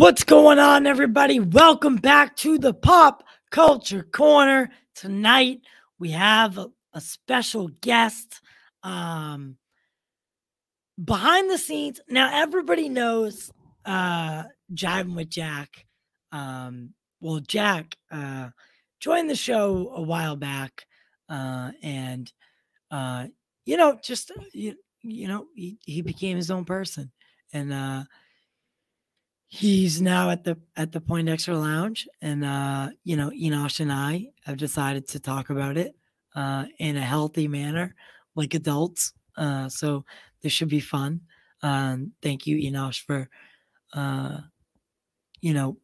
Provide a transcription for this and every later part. What's going on, everybody? Welcome back to the Pop Culture Corner. Tonight we have a special guest behind the scenes. Now everybody knows Jivin with Jack. Well, Jack joined the show a while back, and you know, just you know, he became his own person, and he's now at the Poindexter Lounge, and you know, Enosh and I have decided to talk about it in a healthy manner, like adults. So this should be fun. Thank you, Enosh, for you know,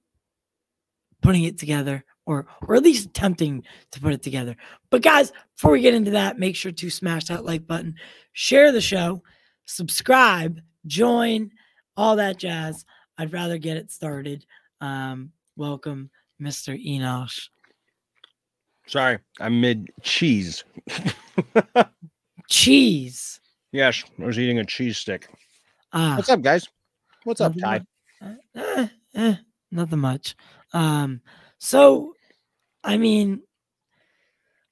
putting it together, or at least attempting to put it together. But guys, before we get into that, make sure to smash that like button, share the show, subscribe, join, all that jazz. I'd rather get it started. Welcome, Mr. Enosh. Sorry, I'm mid-cheese. Cheese? Yes, I was eating a cheese stick. What's up, guys? What's up, Ty? Nothing much. So, I mean,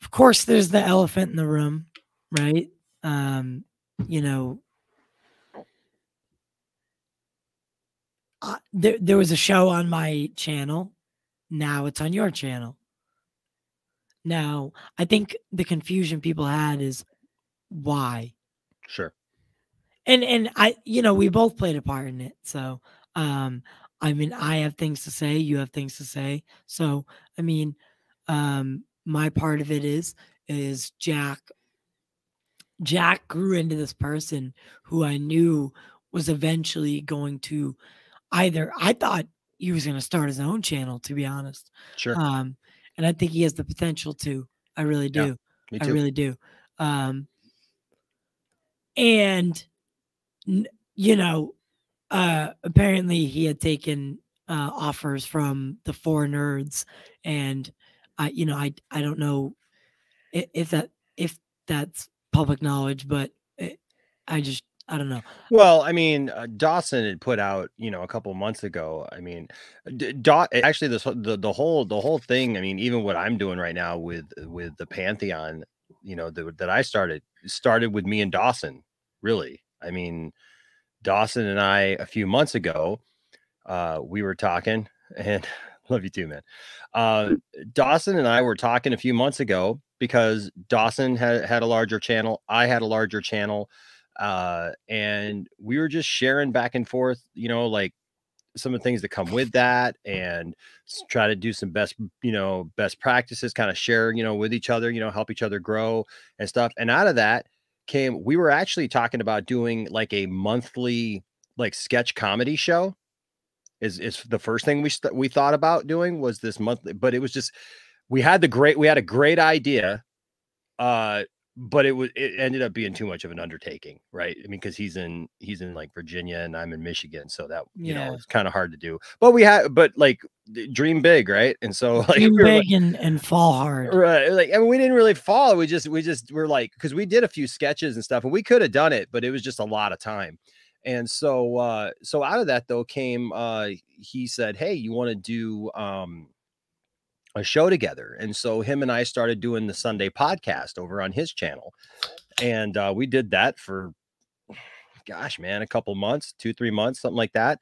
of course there's the elephant in the room, right? You know, there was a show on my channel. Now it's on your channel. Now, I think the confusion people had is why. Sure. And I, you know, we both played a part in it. So, I mean, I have things to say. You have things to say. So, I mean, my part of it is Jack grew into this person who I knew was eventually going to, either I thought he was going to start his own channel, to be honest. Sure. And I think he has the potential to. I really do. Yeah, me too. I really do. And you know, apparently he had taken offers from the Four Nerds, and you know, I don't know if that's public knowledge, but I don't know. Well, I mean, Dawson had put out, you know, a couple months ago. I mean, actually, the whole thing. I mean, even what I'm doing right now with the Pantheon, you know, that I started with me and Dawson. Really, I mean, Dawson and I a few months ago, we were talking, and love you too, man. Dawson and I were talking a few months ago because Dawson had a larger channel. I had a larger channel. And we were just sharing back and forth, you know, like some of the things that come with that, and try to do some best practices, kind of share, you know, with each other, you know, help each other grow and stuff. And out of that came, we were actually talking about doing like a monthly, like, sketch comedy show is the first thing we thought about doing, was this monthly, but it was just, we had a great idea, but it ended up being too much of an undertaking, right? I mean, because he's in like Virginia and I'm in Michigan, so that, you know, it's kind of hard to do. But like, dream big, right? And so, like, dream big and fall hard, right? Like, I mean, we didn't really fall. We just were like, because we did a few sketches and stuff, and we could have done it, but it was just a lot of time. And so, so out of that though came, he said, "Hey, you want to do a show together?" And so him and I started doing the Sunday podcast over on his channel, and we did that for, gosh, man, a couple months, 2-3 months, something like that.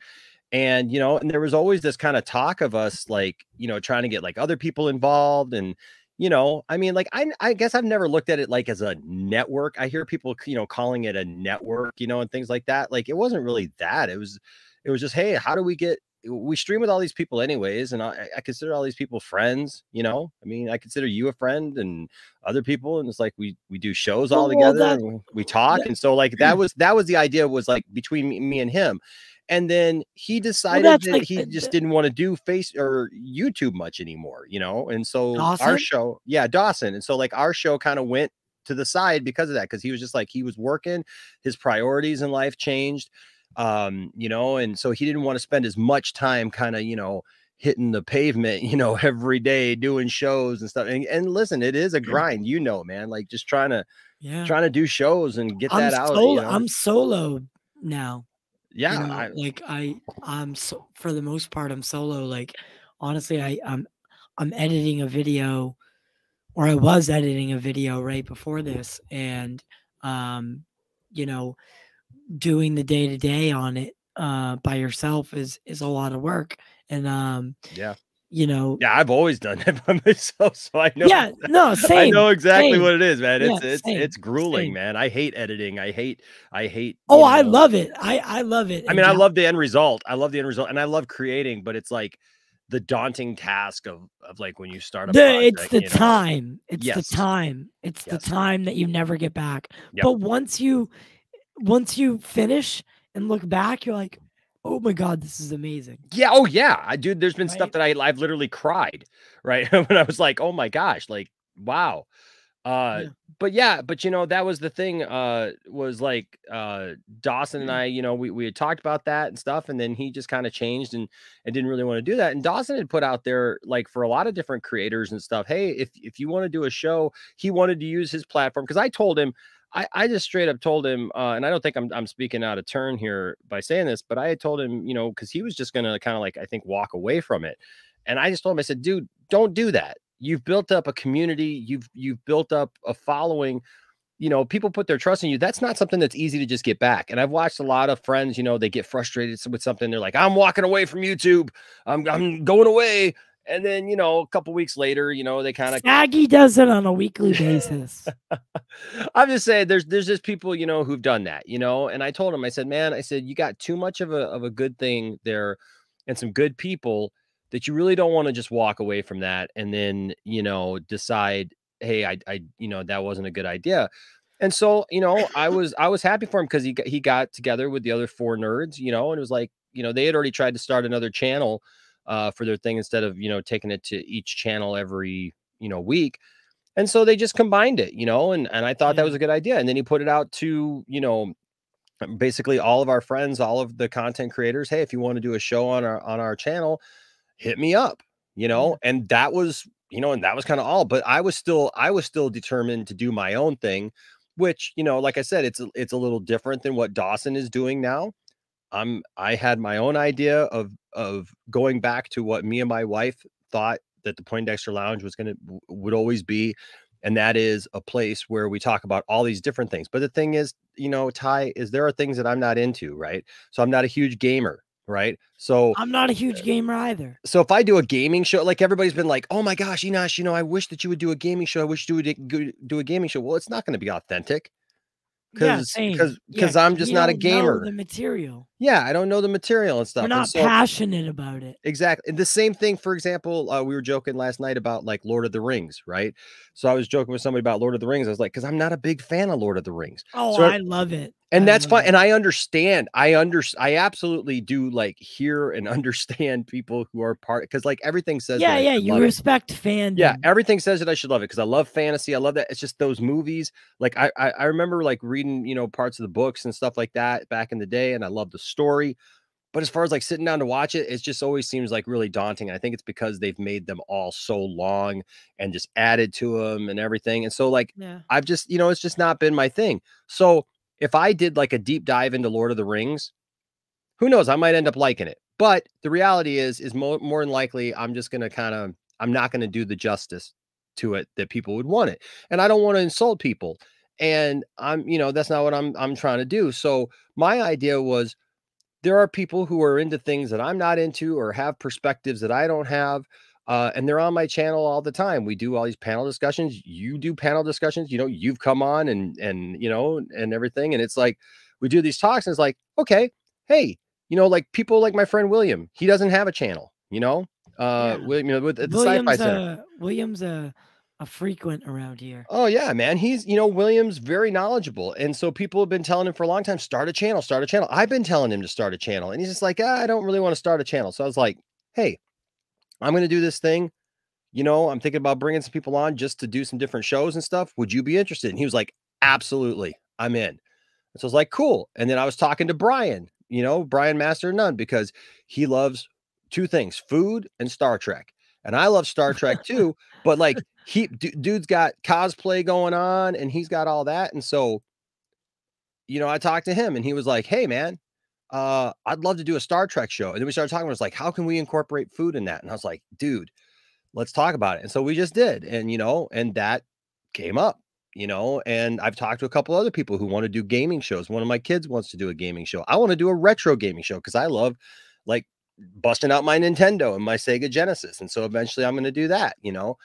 And, you know, and there was always this kind of talk of us, like, you know, trying to get like other people involved. And, you know, I mean, like, I guess I've never looked at it like as a network. I hear people, you know, calling it a network, you know, and things like that. Like, it wasn't really that. It was just, hey, how do we get, we stream with all these people anyways, and I consider all these people friends, you know. I mean, I consider you a friend and other people, and it's like we do shows all together, and we talk, and so, like, that was the idea, was like between me and him. And then he decided that, like, he just didn't want to do face or YouTube much anymore, you know. And so Dawson? Our show, yeah, Dawson, and so, like, our show kind of went to the side because of that, because he was just like, he was working, his priorities in life changed. You know, and so he didn't want to spend as much time kind of, you know, hitting the pavement, you know, every day doing shows and stuff. And listen, it is a grind, you know, man, like, just trying to do shows and get that out. You know? I'm solo now. Yeah, you know, I'm so, for the most part, I'm solo. Like, honestly, I'm editing a video, or I was editing a video right before this, and you know, doing the day to day on it by yourself is a lot of work. And yeah, you know, yeah, I've always done that by myself, so I know. Yeah, no, same. I know exactly what it is, man. It's it's grueling, man. I hate editing. I hate. Oh, I love it. I love it. I mean, I love the end result. I love the end result, and I love creating, but it's like the daunting task of like when you start a project, it's the time. It's the time. It's the time that you never get back. Yep. But once you finish and look back, you're like, oh my God, this is amazing. Yeah. Oh yeah. Dude, there's been stuff that I've literally cried. Right. When I was like, oh my gosh, like, wow. But you know, that was the thing, was like, Dawson and I, you know, we had talked about that and stuff, and then he just kind of changed and didn't really want to do that. And Dawson had put out there, like, for a lot of different creators and stuff, hey, if you want to do a show, he wanted to use his platform. Cause I told him, I just straight up told him, and I don't think I'm speaking out of turn here by saying this, but I had told him, you know, because he was just going to kind of like, I think, walk away from it. And I just told him, I said, dude, don't do that. You've built up a community. You've built up a following. You know, people put their trust in you. That's not something that's easy to just get back. And I've watched a lot of friends, you know, they get frustrated with something. They're like, I'm walking away from YouTube. I'm going away. And then, you know, a couple weeks later, you know, they kind of... Snaggy does it on a weekly basis. I'm just saying, there's just people, you know, who've done that, you know. And I told him, I said, man, I said, you got too much of a good thing there and some good people that you really don't want to just walk away from that and then, you know, decide, hey, I you know, that wasn't a good idea. And so, you know, I was happy for him because he got together with the other four nerds, you know, and it was like, you know, they had already tried to start another channel for their thing instead of, you know, taking it to each channel every, you know, week. And so they just combined it, you know, and I thought that was a good idea. And then he put it out to, you know, basically all of our friends, all of the content creators. Hey, if you want to do a show on our channel, hit me up, you know. And that was, you know, and that was kind of all, but I was still determined to do my own thing, which, you know, like I said, it's a little different than what Dawson is doing now. I had my own idea of going back to what me and my wife thought that the Poindexter Lounge would always be. And that is a place where we talk about all these different things. But the thing is, you know, Ty, is there are things that I'm not into, right? So I'm not a huge gamer, right? So I'm not a huge gamer either. So if I do a gaming show, like everybody's been like, oh my gosh, Enosh, you know, I wish that you would do a gaming show. I wish you would do a gaming show. Well, it's not going to be authentic. Because I'm just not a gamer. Know the material. Yeah, I don't know the material and stuff. We're not passionate about it. Exactly. And the same thing, for example, we were joking last night about like Lord of the Rings, right? So I was joking with somebody about Lord of the Rings. I was like, because I'm not a big fan of Lord of the Rings. Oh, so I love it. And that's fine. And I understand. I absolutely do like hear and understand people who are part, because like everything says. Yeah, yeah. You respect fandom. Yeah, everything says that I should love it because I love fantasy. I love that. It's just those movies. Like I remember like reading, you know, parts of the books and stuff like that back in the day, and I love the story. But as far as like sitting down to watch it, it just always seems like really daunting. And I think it's because they've made them all so long and just added to them and everything. And so like I've just, you know, it's just not been my thing. So if I did like a deep dive into Lord of the Rings, who knows? I might end up liking it. But the reality is more than likely, I'm just going to I'm not going to do the justice to it that people would want it. And I don't want to insult people. And I'm, you know, that's not what I'm trying to do. So my idea was there are people who are into things that I'm not into or have perspectives that I don't have. And they're on my channel all the time. We do all these panel discussions. You do panel discussions, you know, you've come on and, you know, and everything. And it's like, we do these talks and it's like, okay, hey, you know, like people like my friend, William, he doesn't have a channel, you know, William, you know, at the Sci-Fi Center. William's a frequent around here. Oh yeah, man. He's, you know, William's very knowledgeable. And so people have been telling him for a long time, start a channel. I've been telling him to start a channel and he's just like, I don't really want to start a channel. So I was like, hey, I'm going to do this thing. You know, I'm thinking about bringing some people on just to do some different shows and stuff. Would you be interested? And he was like, absolutely. I'm in. And so I was like, cool. And then I was talking to Brian, you know, Brian Master of None, because he loves two things, food and Star Trek. And I love Star Trek too, but like dude's got cosplay going on and he's got all that. And so, you know, I talked to him and he was like, hey man, I'd love to do a Star Trek show. And then we started talking about, it's like, how can we incorporate food in that? And I was like, dude, let's talk about it. And so we just did. And, you know, and that came up, you know, and I've talked to a couple other people who want to do gaming shows. One of my kids wants to do a gaming show. I want to do a retro gaming show because I love like busting out my Nintendo and my Sega Genesis. And so eventually I'm going to do that, you know?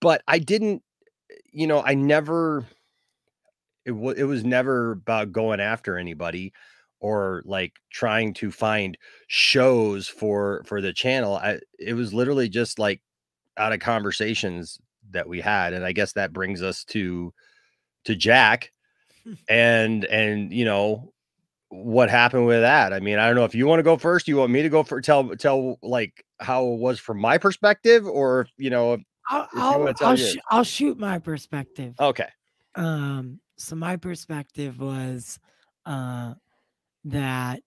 But I didn't, you know, I never, it was never about going after anybody or like trying to find shows for the channel. It was literally just like out of conversations that we had. And I guess that brings us to Jack and, you know, what happened with that. I mean, I don't know if you want to go first, you want me to go for tell like how it was from my perspective, or, you know, I'll shoot my perspective. Okay. So my perspective was, that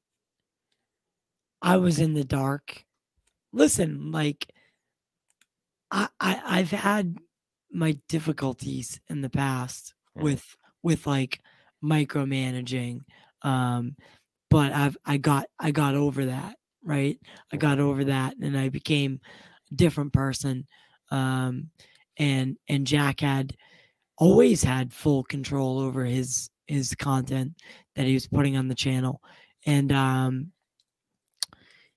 I was in the dark. Listen, like I've had my difficulties in the past with like micromanaging, but I got over that, right? I got over that and I became a different person. And Jack had always had full control over his content that he was putting on the channel. And,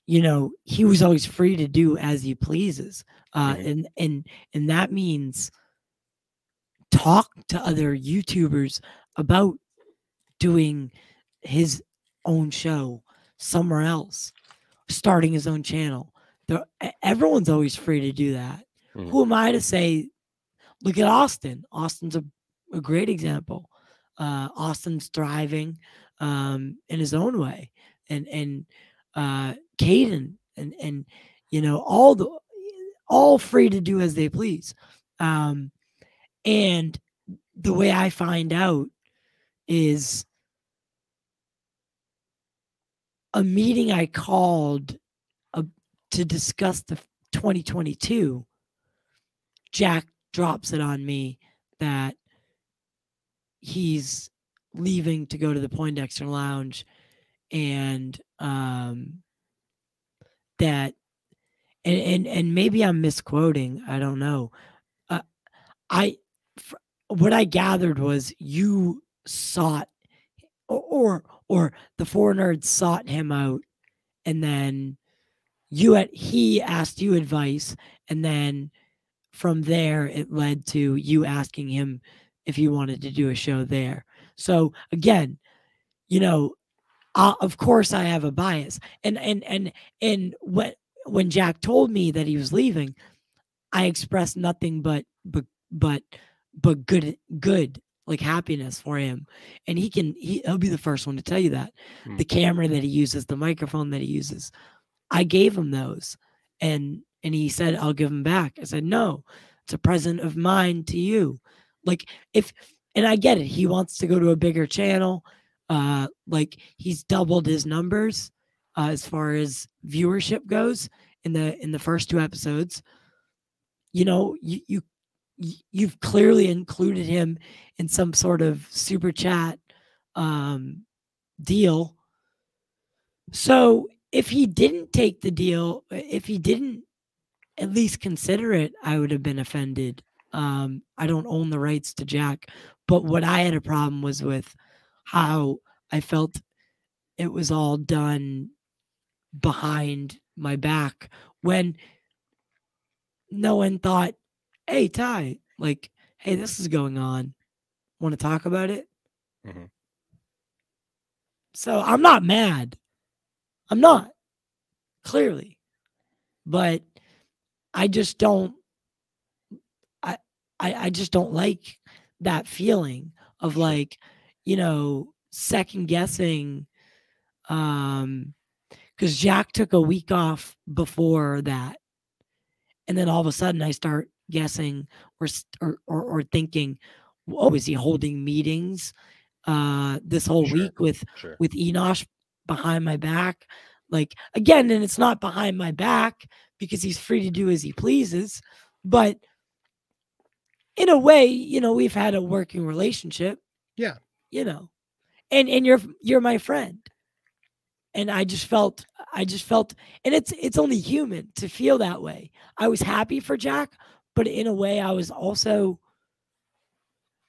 you know, he was always free to do as he pleases. And that means talk to other YouTubers about doing his own show somewhere else, starting his own channel. Everyone's always free to do that. Mm-hmm. Who am I to say, look at Austin. Austin's a great example. Austin's thriving in his own way, and Caden and you know, all free to do as they please. And the way I find out is a meeting I called to discuss the 2022. Jack drops it on me that he's leaving to go to the Poindexter Lounge, and that maybe I'm misquoting, I don't know. What I gathered was you sought or the Four Nerds sought him out, and then he asked you advice, and then from there it led to you asking him if you wanted to do a show there. So again, you know, of course I have a bias. And when Jack told me that he was leaving, I expressed nothing but good, like happiness for him. And he'll be the first one to tell you that. The camera that he uses, the microphone that he uses, I gave him those. And he said, I'll give them back. I said, no, it's a present of mine to you. Like and I get it. He wants to go to a bigger channel. Like he's doubled his numbers as far as viewership goes in the first two episodes. You know, you've clearly included him in some sort of super chat deal. So if he didn't take the deal, if he didn't at least consider it, I would have been offended. I don't own the rights to Jack, but what I had a problem was with how I felt it was all done behind my back when no one thought, hey, Ty, like, hey, this is going on. Want to talk about it? Mm-hmm. So I'm not mad. I'm not, clearly, but I just don't. I just don't like that feeling of like, you know, second guessing. Because Jack took a week off before that. And then all of a sudden I start guessing or thinking, oh, is he holding meetings this whole week with Enosh behind my back? Like, again, and it's not behind my back because he's free to do as he pleases, but in a way, you know, we've had a working relationship. Yeah. You know, and you're my friend. And I just felt, and it's only human to feel that way. I was happy for Jack, but in a way I was also,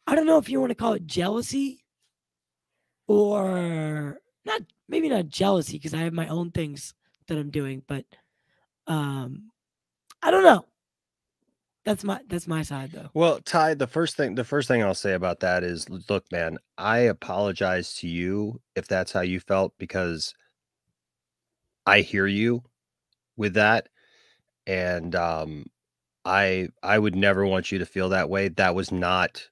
I don't know if you want to call it jealousy or not, maybe not jealousy because I have my own things that I'm doing, but I don't know. That's my side though. Well, Ty, the first thing I'll say about that is, look, man, I apologize to you if that's how you felt, because I hear you with that. And I would never want you to feel that way. That was not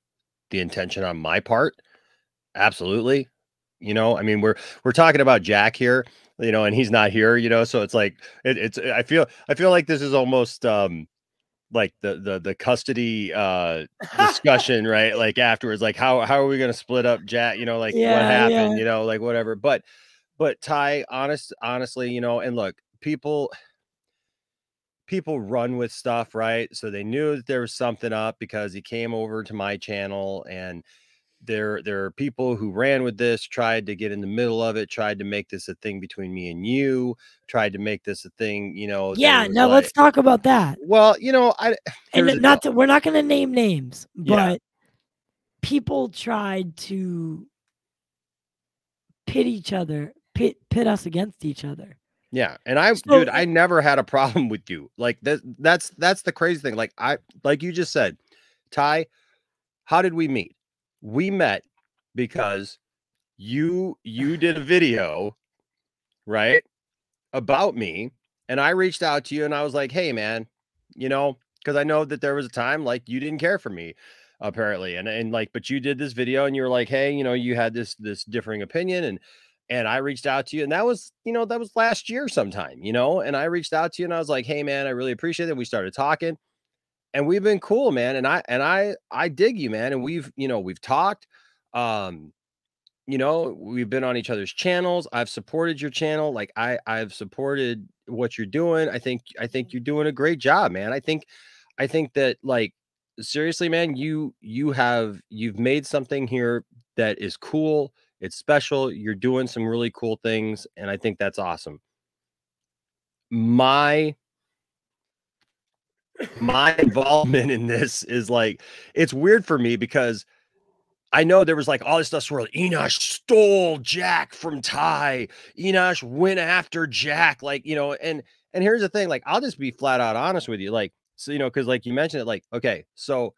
the intention on my part. Absolutely. You know, I mean, we're talking about Jack here, you know, and he's not here, you know, so it's like I feel like this is almost like the custody discussion, right? Like afterwards, like how are we gonna split up Jack, you know, like yeah, what happened, yeah, you know, like whatever. But Ty, honestly, you know, and look, people run with stuff, right? So they knew that there was something up because he came over to my channel, and there are people who ran with this, tried to get in the middle of it, tried to make this a thing between me and you, tried to make this a thing, you know. Yeah, now like, let's talk about that. Well, you know, we're not going to name names, yeah, but people tried to pit each other, pit us against each other. Yeah, and dude, I never had a problem with you. Like that's the crazy thing. Like like you just said, Ty, how did we meet? We met because you did a video, right, about me, and I reached out to you and I was like, hey man, you know, because I know that there was a time like you didn't care for me apparently, and like, but you did this video and you were like, hey, you know, you had this differing opinion, and I reached out to you, and that was, you know, that was last year sometime, you know, and I reached out to you and I was like, hey man, I really appreciate it. We started talking. And we've been cool, man. And I dig you, man. And we've talked, you know, we've been on each other's channels. I've supported your channel. Like I've supported what you're doing. I think you're doing a great job, man. I think that, like, seriously, man, you've made something here that is cool. It's special. You're doing some really cool things. And I think that's awesome. My involvement in this is like, it's weird for me because I know there was like all this stuff swirling. Enosh stole Jack from Ty. Enosh went after Jack, like, you know, and here's the thing, like, I'll just be flat out honest with you. Like, so, you know, cause like you mentioned it, like, okay. So,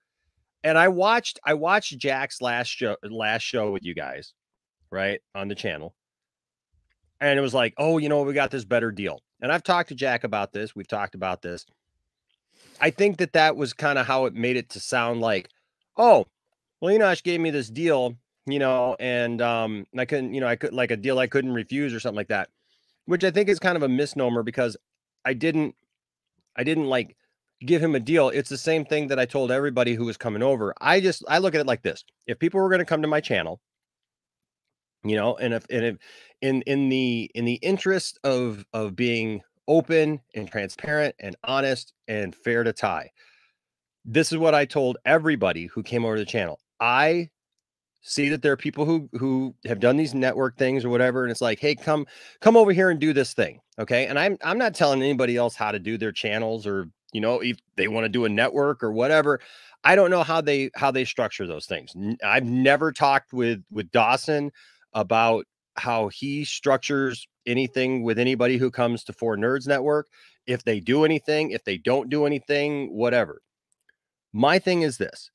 and I watched Jack's last show with you guys, right, on the channel. And it was like, oh, you know, we got this better deal. And I've talked to Jack about this. We've talked about this. I think that was kind of how it made it to sound like, oh, well, Enosh gave me this deal, you know, and I couldn't, you know, like a deal I couldn't refuse or something like that, which I think is kind of a misnomer because I didn't like give him a deal. It's the same thing that I told everybody who was coming over. I look at it like this. If people were going to come to my channel, you know, and if in the interest of being open and transparent and honest and fair to Ty, this is what I told everybody who came over to the channel. I see that there are people who have done these network things or whatever, and it's like, hey, come over here and do this thing, okay? And I'm not telling anybody else how to do their channels, or, you know, if they want to do a network or whatever. I don't know how they structure those things. I've never talked with Dawson about how he structures anything with anybody who comes to Four Nerds Network, if they do anything, if they don't do anything, whatever. My thing is this.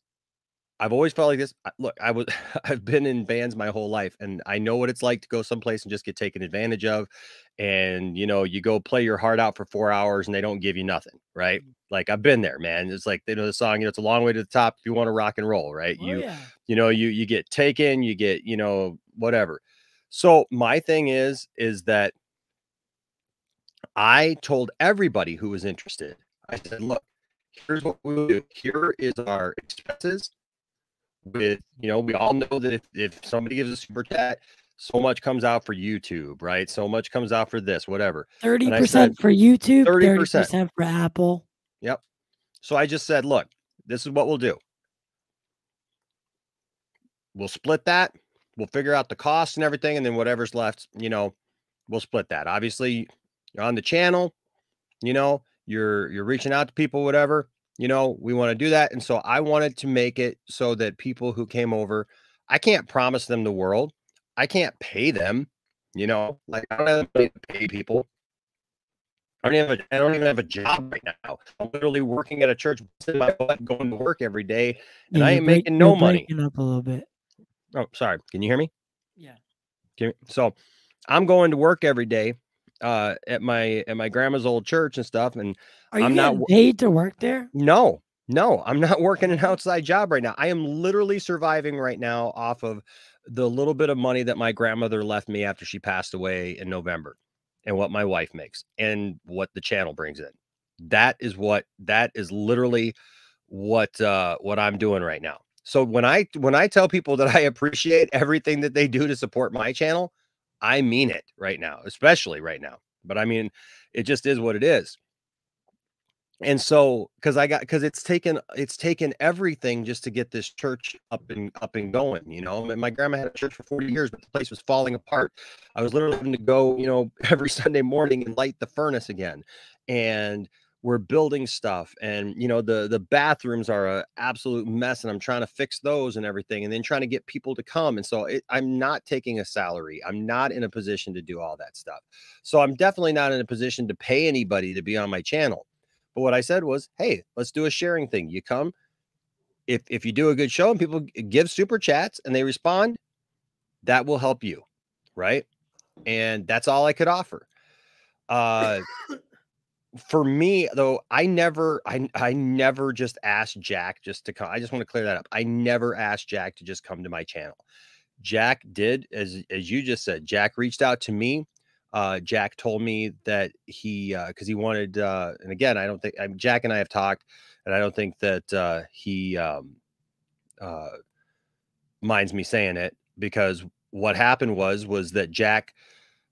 I've always felt like this. Look, I've been in bands my whole life, and I know what it's like to go someplace and just get taken advantage of. And, you know, you go play your heart out for 4 hours and they don't give you nothing, right? Like, I've been there, man. It's like, they know the song, you know, it's a long way to the top if you want to rock and roll, right? Oh, you know, you get taken, you get, you know, whatever. So my thing is that I told everybody who was interested, I said, look, here's what we do. Here is our expenses with, you know, we all know that if somebody gives a super chat, so much comes out for YouTube, right? So much comes out for this, whatever. 30% for YouTube, 30% for Apple. Yep. So I just said, look, this is what we'll do. We'll split that. We'll figure out the costs and everything, and then whatever's left, you know, we'll split that. Obviously, you're on the channel, you know, you're reaching out to people, whatever, you know, we want to do that. And so I wanted to make it so that people who came over, I can't promise them the world. I can't pay them, you know, like I don't have money to pay people. I don't even have a job right now. I'm literally working at a church, my butt, going to work every day, and yeah, I ain't making no money. Up a little bit. Oh, sorry. Can you hear me? Yeah. So I'm going to work every day at my grandma's old church and stuff. And are you not paid to work there? No, no, I'm not working an outside job right now. I am literally surviving right now off of the little bit of money that my grandmother left me after she passed away in November, and what my wife makes and what the channel brings in. That is what, that is literally what I'm doing right now. So when I tell people that I appreciate everything that they do to support my channel, I mean it right now, especially right now. But I mean, it just is what it is. And so, cause it's taken everything just to get this church up and going, you know. My grandma had a church for 40 years, but the place was falling apart. I was literally having to go, you know, every Sunday morning and light the furnace again. And we're building stuff, and you know, the bathrooms are an absolute mess, and I'm trying to fix those and everything, and then trying to get people to come. And so I'm not taking a salary. I'm not in a position to do all that stuff. So I'm definitely not in a position to pay anybody to be on my channel. But what I said was, hey, let's do a sharing thing. You come, if you do a good show and people give super chats and they respond, that will help you, right? And that's all I could offer. For me though, I never just asked Jack just to come. I just want to clear that up. I never asked Jack to just come to my channel. Jack did, as you just said, Jack reached out to me. Jack told me that he, cause he wanted, and again, I don't think Jack and I have talked, and I don't think that, he, minds me saying it, because what happened was that Jack,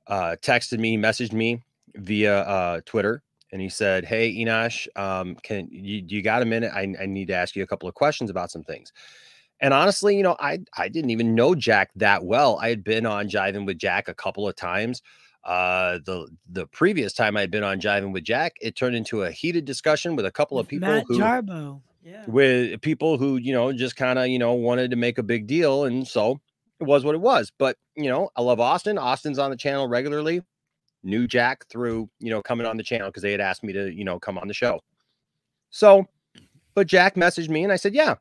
texted me, messaged me via, Twitter. And he said, hey, Enosh, do you got a minute? I need to ask you a couple of questions about some things. And honestly, you know, I didn't even know Jack that well. I had been on Jivin with Jack a couple of times. The previous time I'd been on Jivin with Jack, it turned into a heated discussion with a couple of people, Matt Jarbo. Yeah. With people who, you know, just kind of, you know, wanted to make a big deal. And so it was what it was. But, you know, I love Austin. Austin's on the channel regularly. Knew Jack through, you know, coming on the channel because they had asked me to, you know, come on the show. So, but Jack messaged me and I said, yeah.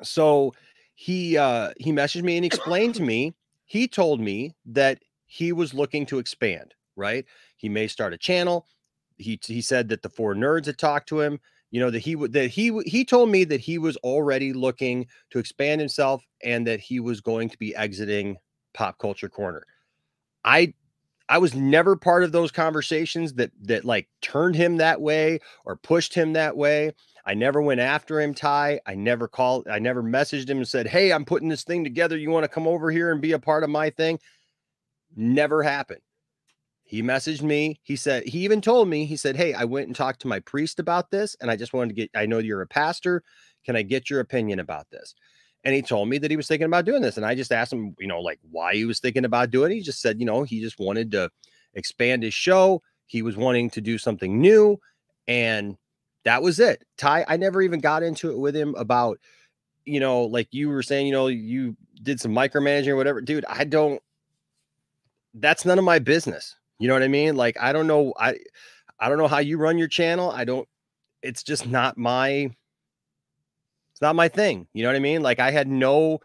So he messaged me and explained to me, he told me that he was looking to expand, right? He may start a channel. He said that the Four Nerds had talked to him, you know, he told me that he was already looking to expand himself and that he was going to be exiting Pop Culture Corner. I was never part of those conversations that like turned him that way or pushed him that way. I never went after him, Ty. I never messaged him and said, hey, I'm putting this thing together. You want to come over here and be a part of my thing? Never happened. He messaged me. He said, he even told me, he said, hey, I went and talked to my priest about this. And I just wanted to I know you're a pastor. Can I get your opinion about this? And he told me that he was thinking about doing this. And I just asked him, you know, like why he was thinking about doing it. He just said, you know, he just wanted to expand his show. He was wanting to do something new. And that was it. Ty, I never even got into it with him about, you know, like you were saying, you know, you did some micromanaging or whatever. Dude, that's none of my business. You know what I mean? Like, I don't know. I don't know how you run your channel. It's just not my... It's not my thing. You know what I mean? Like I had no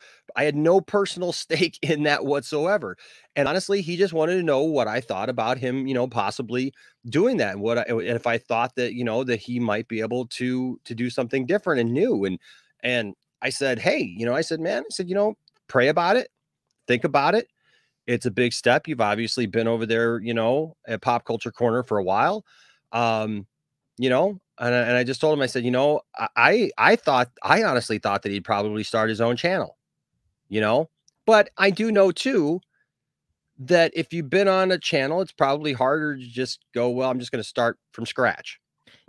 personal stake in that whatsoever. And honestly, he just wanted to know what I thought about him, you know, possibly doing that. And if I thought that, you know, that he might be able to do something different and new. And I said, hey, you know, I said, you know, pray about it. Think about it. It's a big step. You've obviously been over there, you know, at Pop Culture Corner for a while. You know, and I just told him, I said, you know, I honestly thought that he'd probably start his own channel, you know, but I do know too, that if you've been on a channel, it's probably harder to just go, well, I'm just going to start from scratch.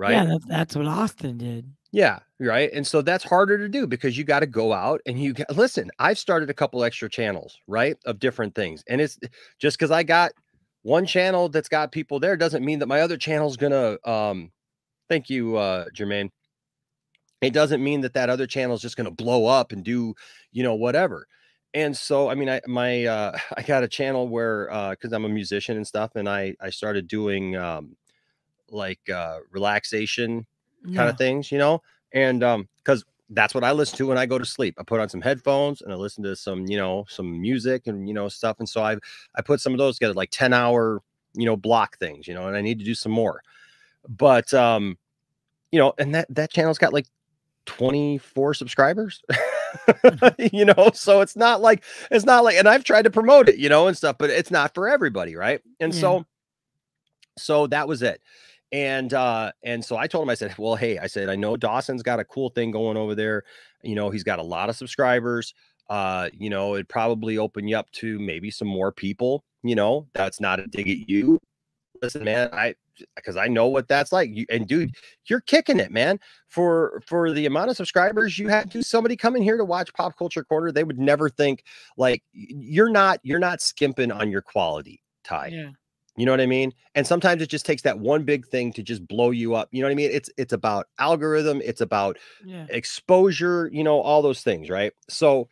right? Yeah, that's what Austin did. Yeah, right. And so that's harder to do because you got to go out and you got, listen, I've started a couple extra channels, right, of different things. And it's just because I got one channel that's got people there doesn't mean that my other channel's going to, thank you, Jermaine. It doesn't mean that that other channel is just going to blow up and do, you know, whatever. And so, I mean, I got a channel where, cause I'm a musician and stuff. And I started doing, relaxation kind of things, you know, and because that's what I listen to when I go to sleep. I put on some headphones and I listen to some, you know, some music and, you know, stuff. And so I put some of those together, like 10-hour, you know, block things, you know, and I need to do some more. But you know, and that channel's got like 24 subscribers. You know, so it's not like, and I've tried to promote it, you know, and stuff, but it's not for everybody, right? And so that was it. And so I told him, I said, well, hey, I said, I know Dawson's got a cool thing going over there. You know, he's got a lot of subscribers. You know, it'd probably open you up to maybe some more people, you know. That's not a dig at you. Listen, man, because I know what that's like. And dude, you're kicking it, man. For the amount of subscribers you have, to somebody coming here to watch Pop Culture Corner, they would never think like you're not skimping on your quality, Ty. Yeah. You know what I mean? And sometimes it just takes that one big thing to just blow you up. You know what I mean? It's about algorithm. It's about exposure, you know, all those things, right? So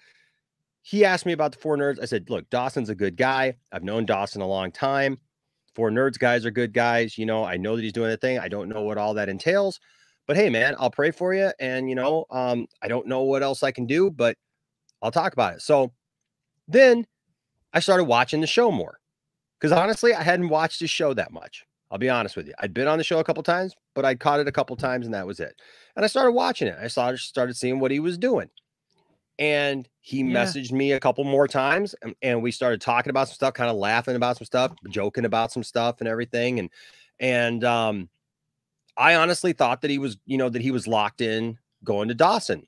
he asked me about the Four Nerds. I said, look, Dawson's a good guy. I've known Dawson a long time. Four Nerds guys are good guys. You know, I know that he's doing a thing. I don't know what all that entails, but hey, man, I'll pray for you. And, you know, I don't know what else I can do, but I'll talk about it. So then I started watching the show more. Because honestly, I hadn't watched his show that much. I'll be honest with you. I'd been on the show a couple times, but I caught it a couple times and that was it. And I started watching it. I started seeing what he was doing. And he messaged me a couple more times and we started talking about some stuff, kind of laughing about some stuff, joking about some stuff and everything. And I honestly thought that he was, you know, that he was locked in going to Dawson.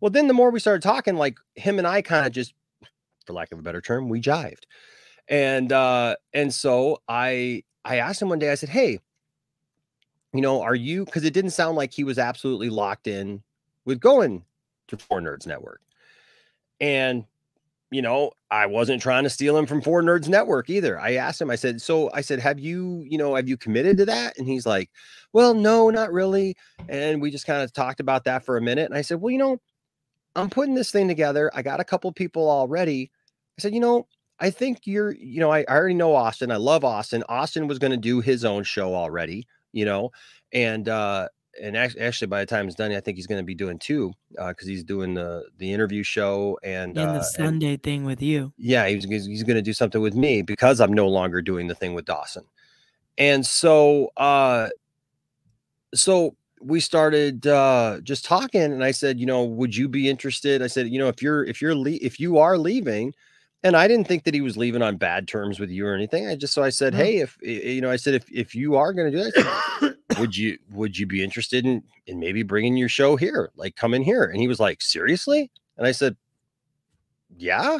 Well, then the more we started talking, like him and I kind of just, for lack of a better term, we jived. And so I asked him one day, I said, hey, you know, are you, cause it didn't sound like he was absolutely locked in with going to Four Nerds Network. And, you know, I wasn't trying to steal him from Four Nerds Network either. I asked him, I said, have you committed to that? And he's like, well, no, not really. And we just kind of talked about that for a minute. And I said, well, you know, I'm putting this thing together. I got a couple people already. I said, you know, I think you're, you know, I already know Austin. I love Austin. Austin was going to do his own show already, you know, and actually by the time it's done, I think he's going to be doing two, cause he's doing the interview show and the Sunday thing with you. Yeah. He's going to do something with me because I'm no longer doing the thing with Dawson. And so, so we started, just talking and I said, you know, would you be interested? I said, you know, if you are leaving. And I didn't think that he was leaving on bad terms with you or anything. So I said, hey, if you are going to do that, would you be interested in maybe bringing your show here? Like come in here. And he was like, seriously? And I said, yeah,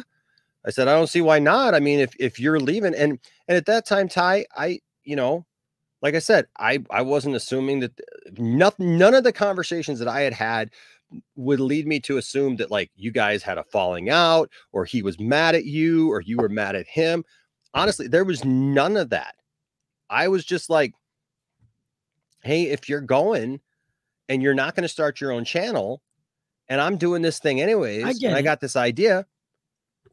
I said, I don't see why not. I mean, if you're leaving and at that time, Ty, you know, like I said, I wasn't assuming that none of the conversations that I had would lead me to assume that like you guys had a falling out or he was mad at you or you were mad at him. Honestly, there was none of that. I was just like, hey, if you're going and you're not going to start your own channel and I'm doing this thing anyways, I got this idea,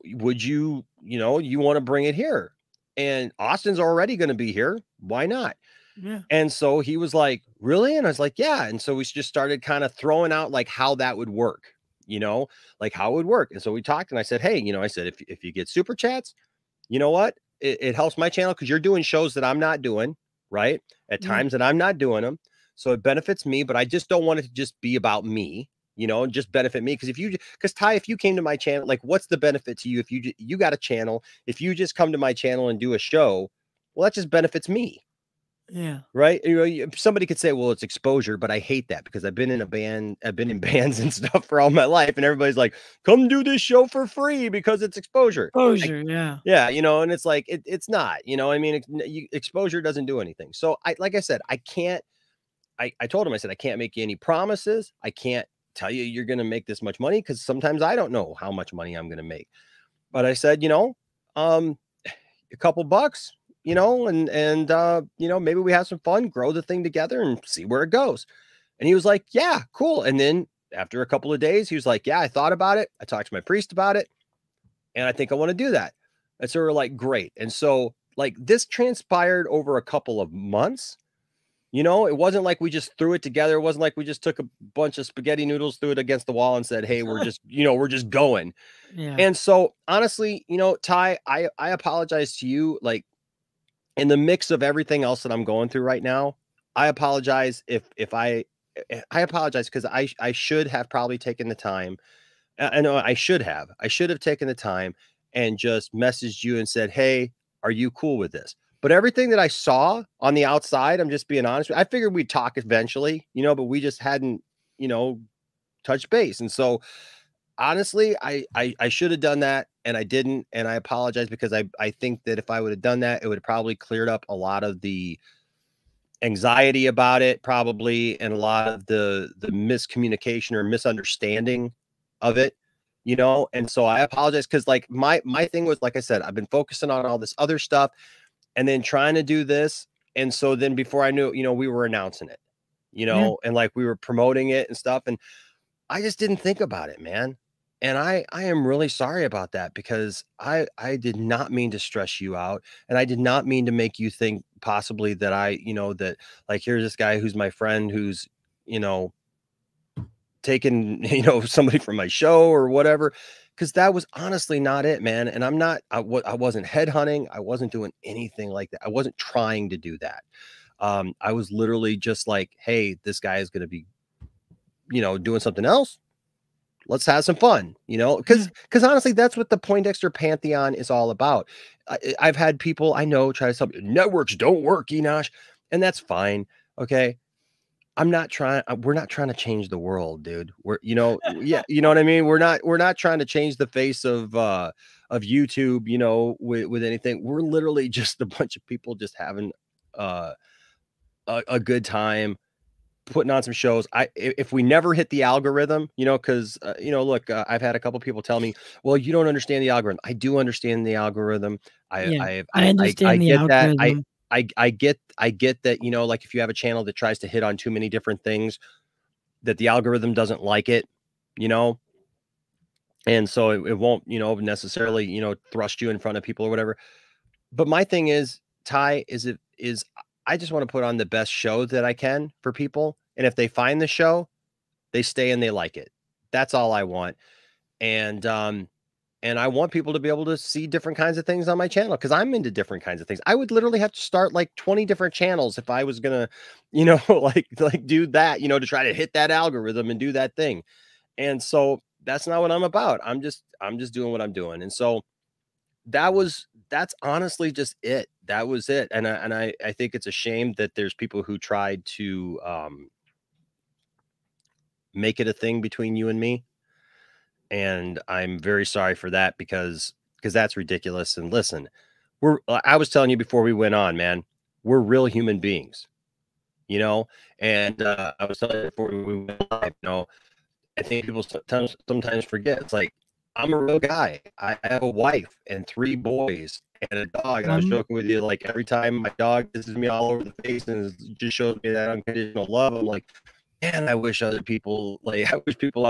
would you, you know, you want to bring it here? And Austin's already going to be here. Why not? Yeah. And so he was like, really? And I was like, yeah. And so we just started kind of throwing out like how that would work, you know, like how it would work. And so we talked and I said, hey, you know, I said, if you get super chats, you know what, it helps my channel because you're doing shows that I'm not doing, right? At times that I'm not doing them. So it benefits me, but I just don't want it to just be about me, you know, and just benefit me. Because Ty, if you came to my channel, like what's the benefit to you? If you got a channel, if you just come to my channel and do a show, well, that just benefits me. Yeah. Right. You know, somebody could say, well, it's exposure, but I hate that because I've been in a band. I've been in bands and stuff for all my life. And everybody's like, come do this show for free because it's exposure. Exposure. Yeah. Yeah. You know, and it's like, it's not, you know, I mean, exposure doesn't do anything. So I, like I said, I can't, I told him, I said, I can't make you any promises. I can't tell you you're going to make this much money because sometimes I don't know how much money I'm going to make. But I said, you know, a couple bucks, you know, and you know, maybe we have some fun, grow the thing together and see where it goes. And he was like, yeah, cool. And then after a couple of days, he was like, yeah, I thought about it. I talked to my priest about it. And I think I want to do that. And so we're like, great. And so like this transpired over a couple of months. You know, it wasn't like we just threw it together. It wasn't like we just took a bunch of spaghetti noodles, threw it against the wall and said, hey, we're just, you know, we're just going. Yeah. And so honestly, you know, Ty, I apologize to you. Like in the mix of everything else that I'm going through right now, I apologize if I apologize because I should have probably taken the time. I know I should have. I should have taken the time and just messaged you and said, hey, are you cool with this? But everything that I saw on the outside, I'm just being honest with you, I figured we'd talk eventually, you know, but we just hadn't, you know, touched base. And so honestly, I should have done that and I didn't. And I apologize because I think that if I would have done that, it would have probably cleared up a lot of the anxiety about it probably and a lot of the miscommunication or misunderstanding of it. You know, and so I apologize because like my thing was, like I said, I've been focusing on all this other stuff and then trying to do this. And so then before I knew it, you know, we were announcing it, you know, yeah. And like we were promoting it and stuff. And I just didn't think about it, man. And I am really sorry about that because I did not mean to stress you out. And I did not mean to make you think possibly that I, you know, that like, here's this guy who's my friend, who's, you know, taking, you know, somebody from my show or whatever, because that was honestly not it, man. And I'm not, I wasn't headhunting. I wasn't doing anything like that. I wasn't trying to do that. I was literally just like, hey, this guy is going to be, you know, doing something else. Let's have some fun, you know, because honestly, that's what the Poindexter Pantheon is all about. I've had people I know try to tell me networks don't work, Enosh, and that's fine. Okay. I'm not trying, we're not trying to change the world, dude. We're, you know, yeah, you know what I mean? We're not trying to change the face of YouTube, you know, with anything. We're literally just a bunch of people just having, a good time putting on some shows. If we never hit the algorithm, you know, cause, you know, look, I've had a couple people tell me, well, you don't understand the algorithm. I do understand the algorithm. I understand the algorithm. That. I get that, you know, like if you have a channel that tries to hit on too many different things that the algorithm doesn't like it, you know, and so it won't, you know, necessarily, you know, thrust you in front of people or whatever. But my thing is, Ty, is I just want to put on the best show that I can for people. And if they find the show, they stay and they like it. That's all I want. And I want people to be able to see different kinds of things on my channel because I'm into different kinds of things. I would literally have to start like 20 different channels if I was going to, you know, like do that, you know, to try to hit that algorithm and do that thing. And so that's not what I'm about. I'm just doing what I'm doing. And so that's honestly just it. That was it. And I think it's a shame that there's people who tried to make it a thing between you and me. And I'm very sorry for that because that's ridiculous. And listen, I was telling you before we went on, man, we're real human beings, you know? And, I was telling you before we went live, you know, I think people sometimes forget. It's like, I'm a real guy. I have a wife and 3 boys and a dog. And I was joking with you. Like every time my dog kisses me all over the face and just shows me that unconditional love, I'm like, man, I wish people on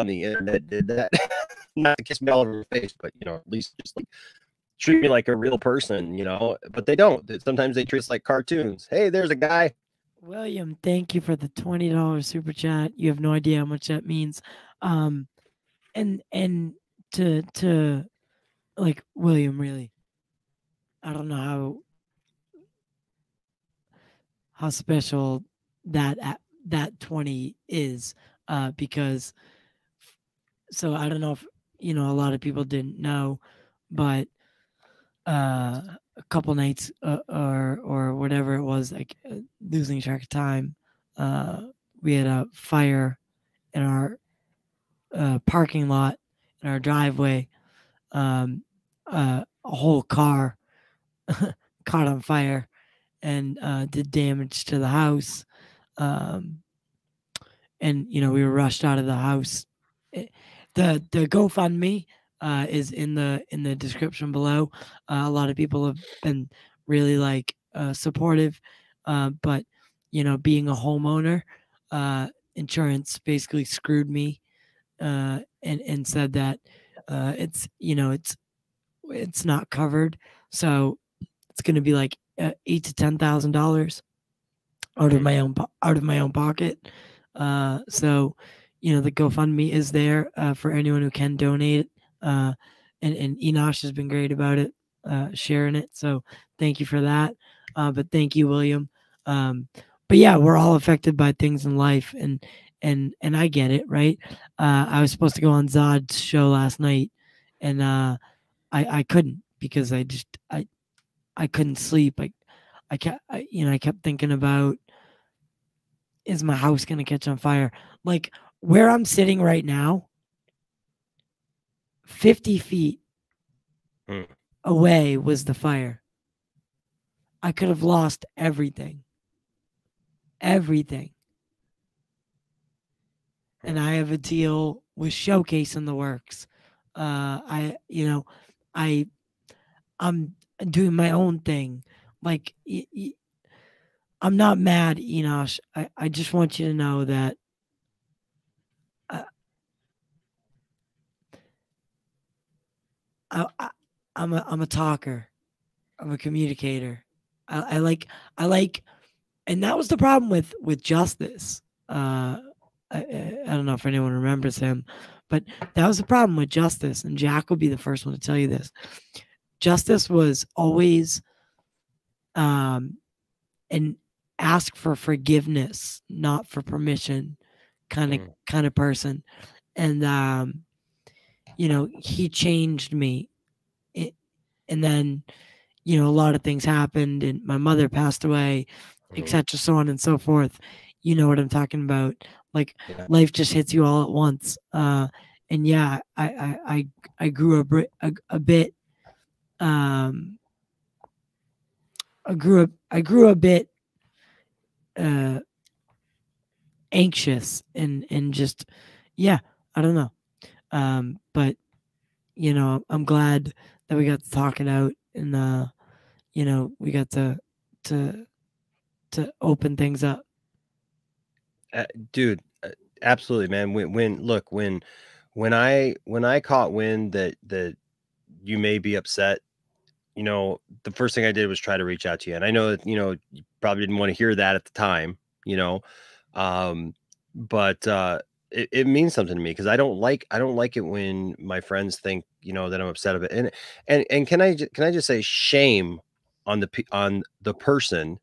the internet did that. Not to kiss me all over your face, but, you know, at least just like treat me like a real person, you know, but they don't. Sometimes they treat us like cartoons. Hey, there's a guy. William, thank you for the $20 super chat. You have no idea how much that means. And to like William, really, I don't know how special that 20 is, because so I don't know if, you know, a lot of people didn't know, but a couple nights or whatever it was, like losing track of time, we had a fire in our parking lot in our driveway. A whole car caught on fire and did damage to the house. and you know, we were rushed out of the house. The GoFundMe is in the description below. A lot of people have been really like supportive, but you know, being a homeowner, insurance basically screwed me and said that it's, you know, it's not covered, so it's going to be like $8,000 to $10,000 out of my own pocket. So, you know, the GoFundMe is there for anyone who can donate. And Enosh has been great about it, sharing it. So thank you for that. But thank you, William. But yeah, we're all affected by things in life, and I get it, right? I was supposed to go on Zod's show last night, and I couldn't, because I couldn't sleep. I kept thinking about, is my house gonna catch on fire? Like, where I'm sitting right now, 50 feet away was the fire. I could have lost everything. Everything. And I have a deal with Showcase in the works. I'm doing my own thing. Like, I'm not mad, Enosh. I just want you to know that I'm a talker. I'm a communicator. I like, and that was the problem with Justice. I don't know if anyone remembers him, but that was the problem with Justice. And Jack will be the first one to tell you this. Justice was always, and ask for forgiveness, not for permission, kind of person. And, you know, he changed me. And then, you know, a lot of things happened, and my mother passed away, etc., so on and so forth. You know what I'm talking about. Like, yeah. Life just hits you all at once. And yeah, I grew a bit. I grew a bit anxious and just, yeah, I don't know. But you know, I'm glad that we got to talk it out, and you know, we got to open things up. Dude, absolutely, man. When I caught wind that you may be upset, you know, the first thing I did was try to reach out to you. And I know that, you know, you probably didn't want to hear that at the time, you know, but it means something to me, because I don't like it when my friends think, you know, that I'm upset about it. And can I just say, shame on the person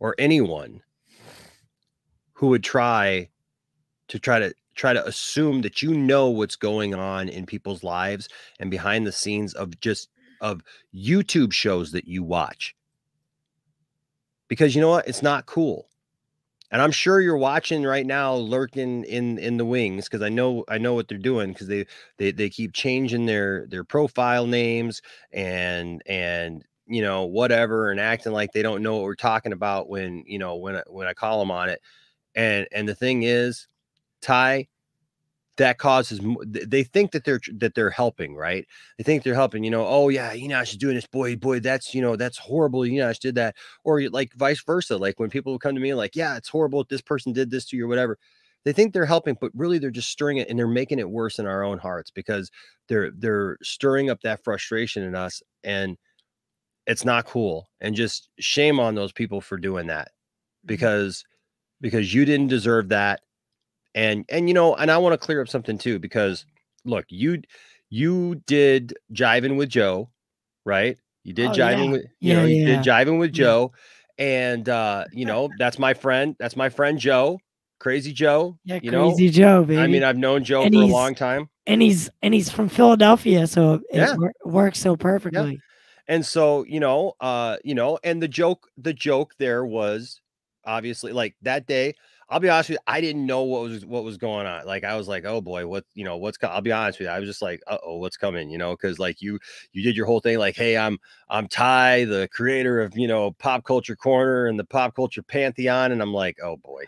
or anyone who would try to assume that you know what's going on in people's lives and behind the scenes of YouTube shows that you watch. Because you know what? It's not cool. And I'm sure you're watching right now, lurking in the wings, because I know what they're doing, because they keep changing their profile names and you know, whatever, and acting like they don't know what we're talking about when, you know, when I call them on it. And the thing is, Ty, that causes, they think that they're helping, right? They think they're helping, you know, oh yeah, Enosh is doing this, boy, that's, you know, that's horrible, Enosh did that. Or like vice versa, like when people come to me like, yeah, it's horrible if this person did this to you or whatever. They think they're helping, but really they're just stirring it, and they're making it worse in our own hearts, because they're stirring up that frustration in us, and it's not cool. And just shame on those people for doing that, because you didn't deserve that. And you know, and I want to clear up something too, because look, you did Jivin with Joe, right? You did Jivin with Joe, and you know, that's my friend Joe, Crazy Joe. Yeah, you Crazy know? Joe, baby. I mean, I've known Joe for a long time, and he's from Philadelphia, so it works so perfectly. Yeah. And so you know, and the joke there was obviously like that day. I'll be honest with you, I didn't know what was going on. Like, I was like, oh boy, I'll be honest with you, I was just like, uh-oh, what's coming, you know? Because like you did your whole thing, like, hey, I'm Ty, the creator of, you know, Pop Culture Corner and the Pop Culture Pantheon, and I'm like, oh boy,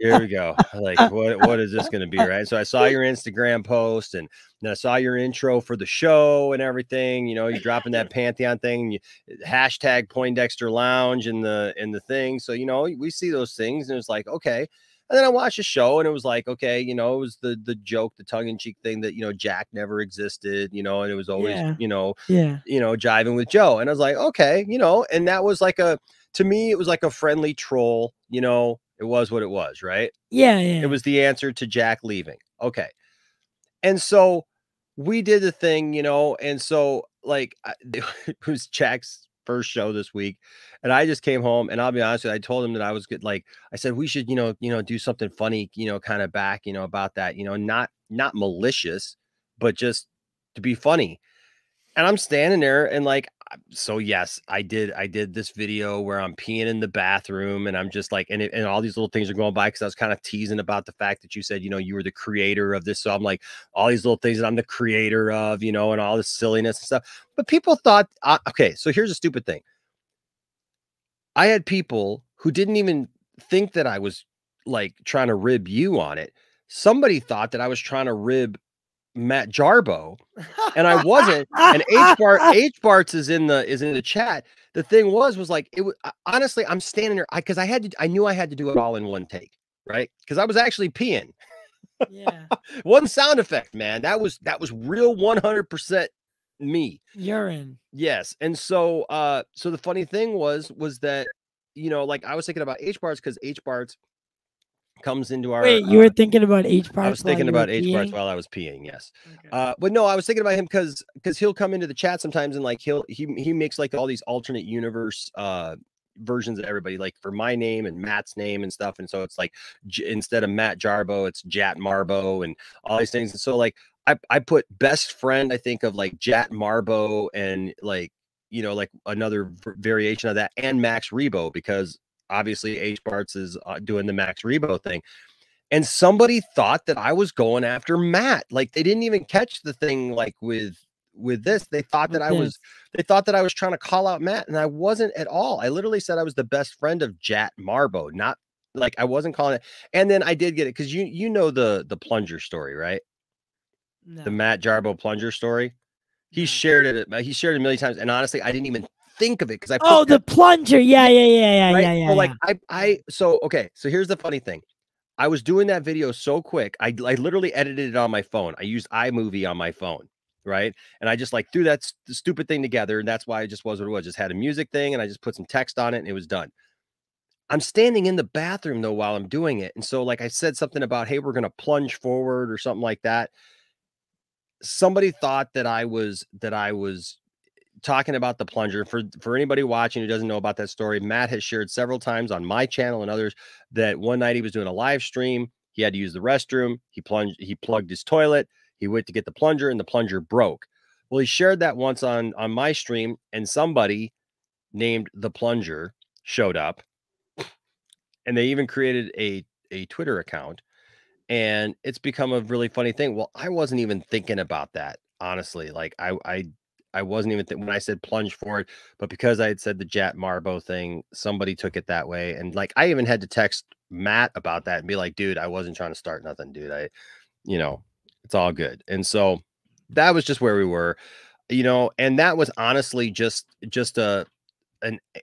here we go. Like, what is this gonna be, right? So I saw your Instagram post and then I saw your intro for the show and everything. You know, you're dropping that Pantheon thing, hashtag Poindexter Lounge in the thing. So, you know, we see those things and it's like, okay. And then I watched the show and it was like, okay, you know, it was the joke, the tongue in cheek thing that, you know, Jack never existed, you know, and it was always, you know, jiving with Joe. And I was like, okay, you know, and that was like to me, it was like a friendly troll, you know, it was what it was, right? Yeah. Yeah. It was the answer to Jack leaving. Okay. And so we did the thing, you know, and so like it was Jack's first show this week. And I just came home and I'll be honest with you, I told him that I was good. Like I said, we should, you know, do something funny, you know, kind of back, you know, about that, you know, not malicious, but just to be funny. And I'm standing there and like, so yes, I did this video where I'm peeing in the bathroom and I'm just like, and all these little things are going by. Cause I was kind of teasing about the fact that you said, you know, you were the creator of this. So I'm like, all these little things that I'm the creator of, you know, and all this silliness and stuff. But people thought, okay, so here's a stupid thing. I had people who didn't even think that I was like trying to rib you on it. Somebody thought that I was trying to rib Matt Jarbo, and I wasn't. And H-Barts is in the chat. The thing was like, it was honestly, I'm standing there because I knew I had to do it all in one take, right? Because I was actually peeing. Yeah, one sound effect, man. That was real 100% me. Urine. Yes, and so so the funny thing was that, you know, like I was thinking about H-Barts because H-Barts comes into our— Wait, you were thinking about H-Barts? I was thinking about H-Barts while I was peeing, yes. Okay. But no, I was thinking about him because he'll come into the chat sometimes and like he makes like all these alternate universe versions of everybody, like for my name and Matt's name and stuff. And so it's like instead of Matt Jarbo, it's Jat Marbo and all these things. And so like I put best friend, I think, of like Jat Marbo and like, you know, like another variation of that, and Max Rebo, because obviously H-Barts is doing the Max Rebo thing. And somebody thought that I was going after Matt. Like they didn't even catch the thing. Like with this, they thought that I was trying to call out Matt, and I wasn't at all. I literally said I was the best friend of Jat Marbo, not like I wasn't calling it. And then I did get it. Cause you know, the plunger story, right? No. The Matt Jarbo plunger story. He shared it. He shared it a million times. And honestly, I didn't even think of it because I put the plunger, yeah, right? Yeah. Well, like I so okay, so here's the funny thing. I was doing that video so quick, I literally edited it on my phone. I used iMovie on my phone, right? And I just like threw that stupid thing together, and that's why it just was what it was. Just had a music thing, and I just put some text on it, and it was done. I'm standing in the bathroom though while I'm doing it, and so like I said something about, hey, we're gonna plunge forward or something like that. Somebody thought that I was talking about the plunger. For anybody watching who doesn't know about that story, Matt has shared several times on my channel and others that one night he was doing a live stream. He had to use the restroom. He plugged his toilet. He went to get the plunger and the plunger broke. Well, he shared that once on my stream, and somebody named the plunger showed up, and they even created a Twitter account, and it's become a really funny thing. Well, I wasn't even thinking about that. Honestly, like I wasn't even when I said plunge forward, but because I had said the Jat Marbo thing, somebody took it that way. And like, I even had to text Matt about that and be like, dude, I wasn't trying to start nothing, dude. You know, it's all good. And so that was just where we were, you know, and that was honestly just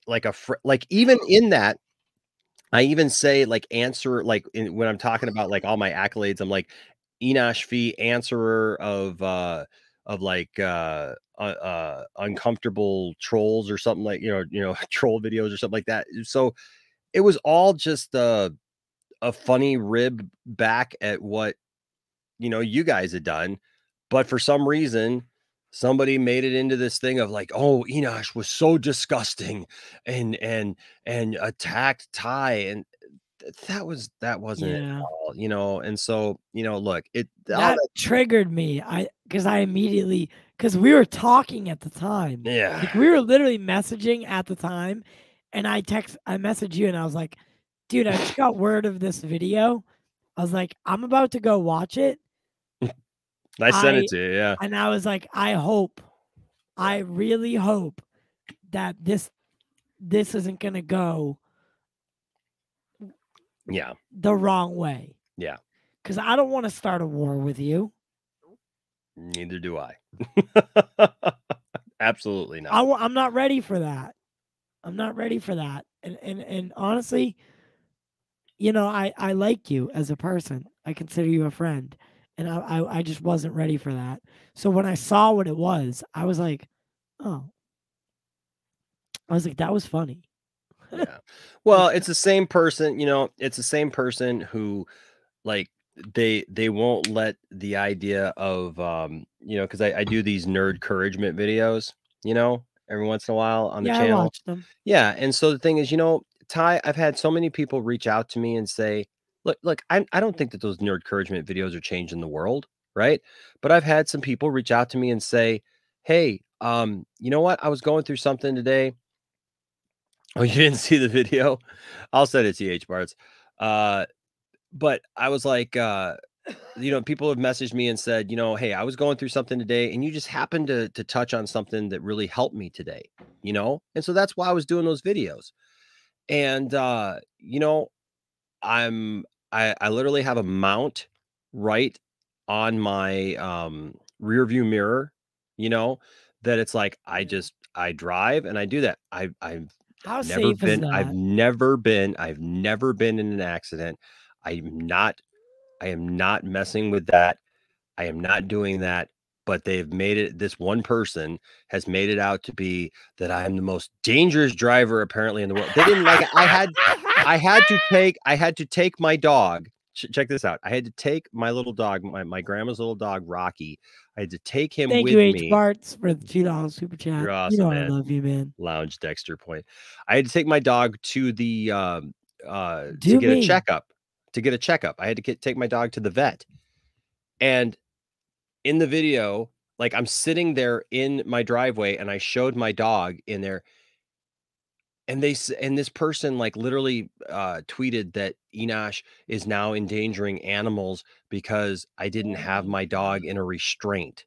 like even in that, I even say like answer, like when I'm talking about like all my accolades, I'm like Enosh Fett, answerer of uncomfortable trolls or something, like, you know, troll videos or something like that. So it was all just a funny rib back at what, you know, you guys had done. But for some reason, somebody made it into this thing of like, oh, Enosh was so disgusting and attacked Ty, and that wasn't it at all, you know. And so, you know, look, that triggered me. Because we were talking at the time. Yeah. Like, we were literally messaging at the time, and I messaged you and I was like, dude, I just got word of this video. I was like, I'm about to go watch it. I sent it to you, yeah. And I was like, I really hope that this isn't going to go the wrong way. Yeah. Because I don't want to start a war with you. Neither do I. Absolutely not. I'm not ready for that. I'm not ready for that. And honestly, you know, I like you as a person. I consider you a friend. And I just wasn't ready for that. So when I saw what it was, I was like, oh. I was like, that was funny. Yeah. Well, it's the same person, you know, it's the same person who, like, they won't let the idea of, you know, because I do these nerd encouragement videos, you know, every once in a while on the channel. I watch them. Yeah. And so the thing is, you know, Ty, I've had so many people reach out to me and say, Look, I don't think that those nerd encouragement videos are changing the world, right? But I've had some people reach out to me and say, hey, you know what? I was going through something today. Oh, you didn't see the video? I'll send it to you, H-Barts. But I was like, you know, people have messaged me and said, you know, hey, I was going through something today and you just happened to touch on something that really helped me today, you know? And so that's why I was doing those videos. And, you know, I literally have a mount right on my rear view mirror, you know, that it's like, I drive and I do that. I've never been in an accident. I am not messing with that. I am not doing that, but they've made it. This one person has made it out to be that I am the most dangerous driver apparently in the world. They didn't like it. I had to take my dog. Check this out. I had to take my little dog, my grandma's little dog, Rocky. I had to take him with me. Thank you, H-Barts, for the $2 super chat. You're awesome, you know, man. I love you, man. Lounge Dexter point. I had to take my dog to the to get a checkup. I had to take my dog to the vet. And in the video, like, I'm sitting there in my driveway and I showed my dog in there. And this person, like, literally tweeted that Enosh is now endangering animals because I didn't have my dog in a restraint.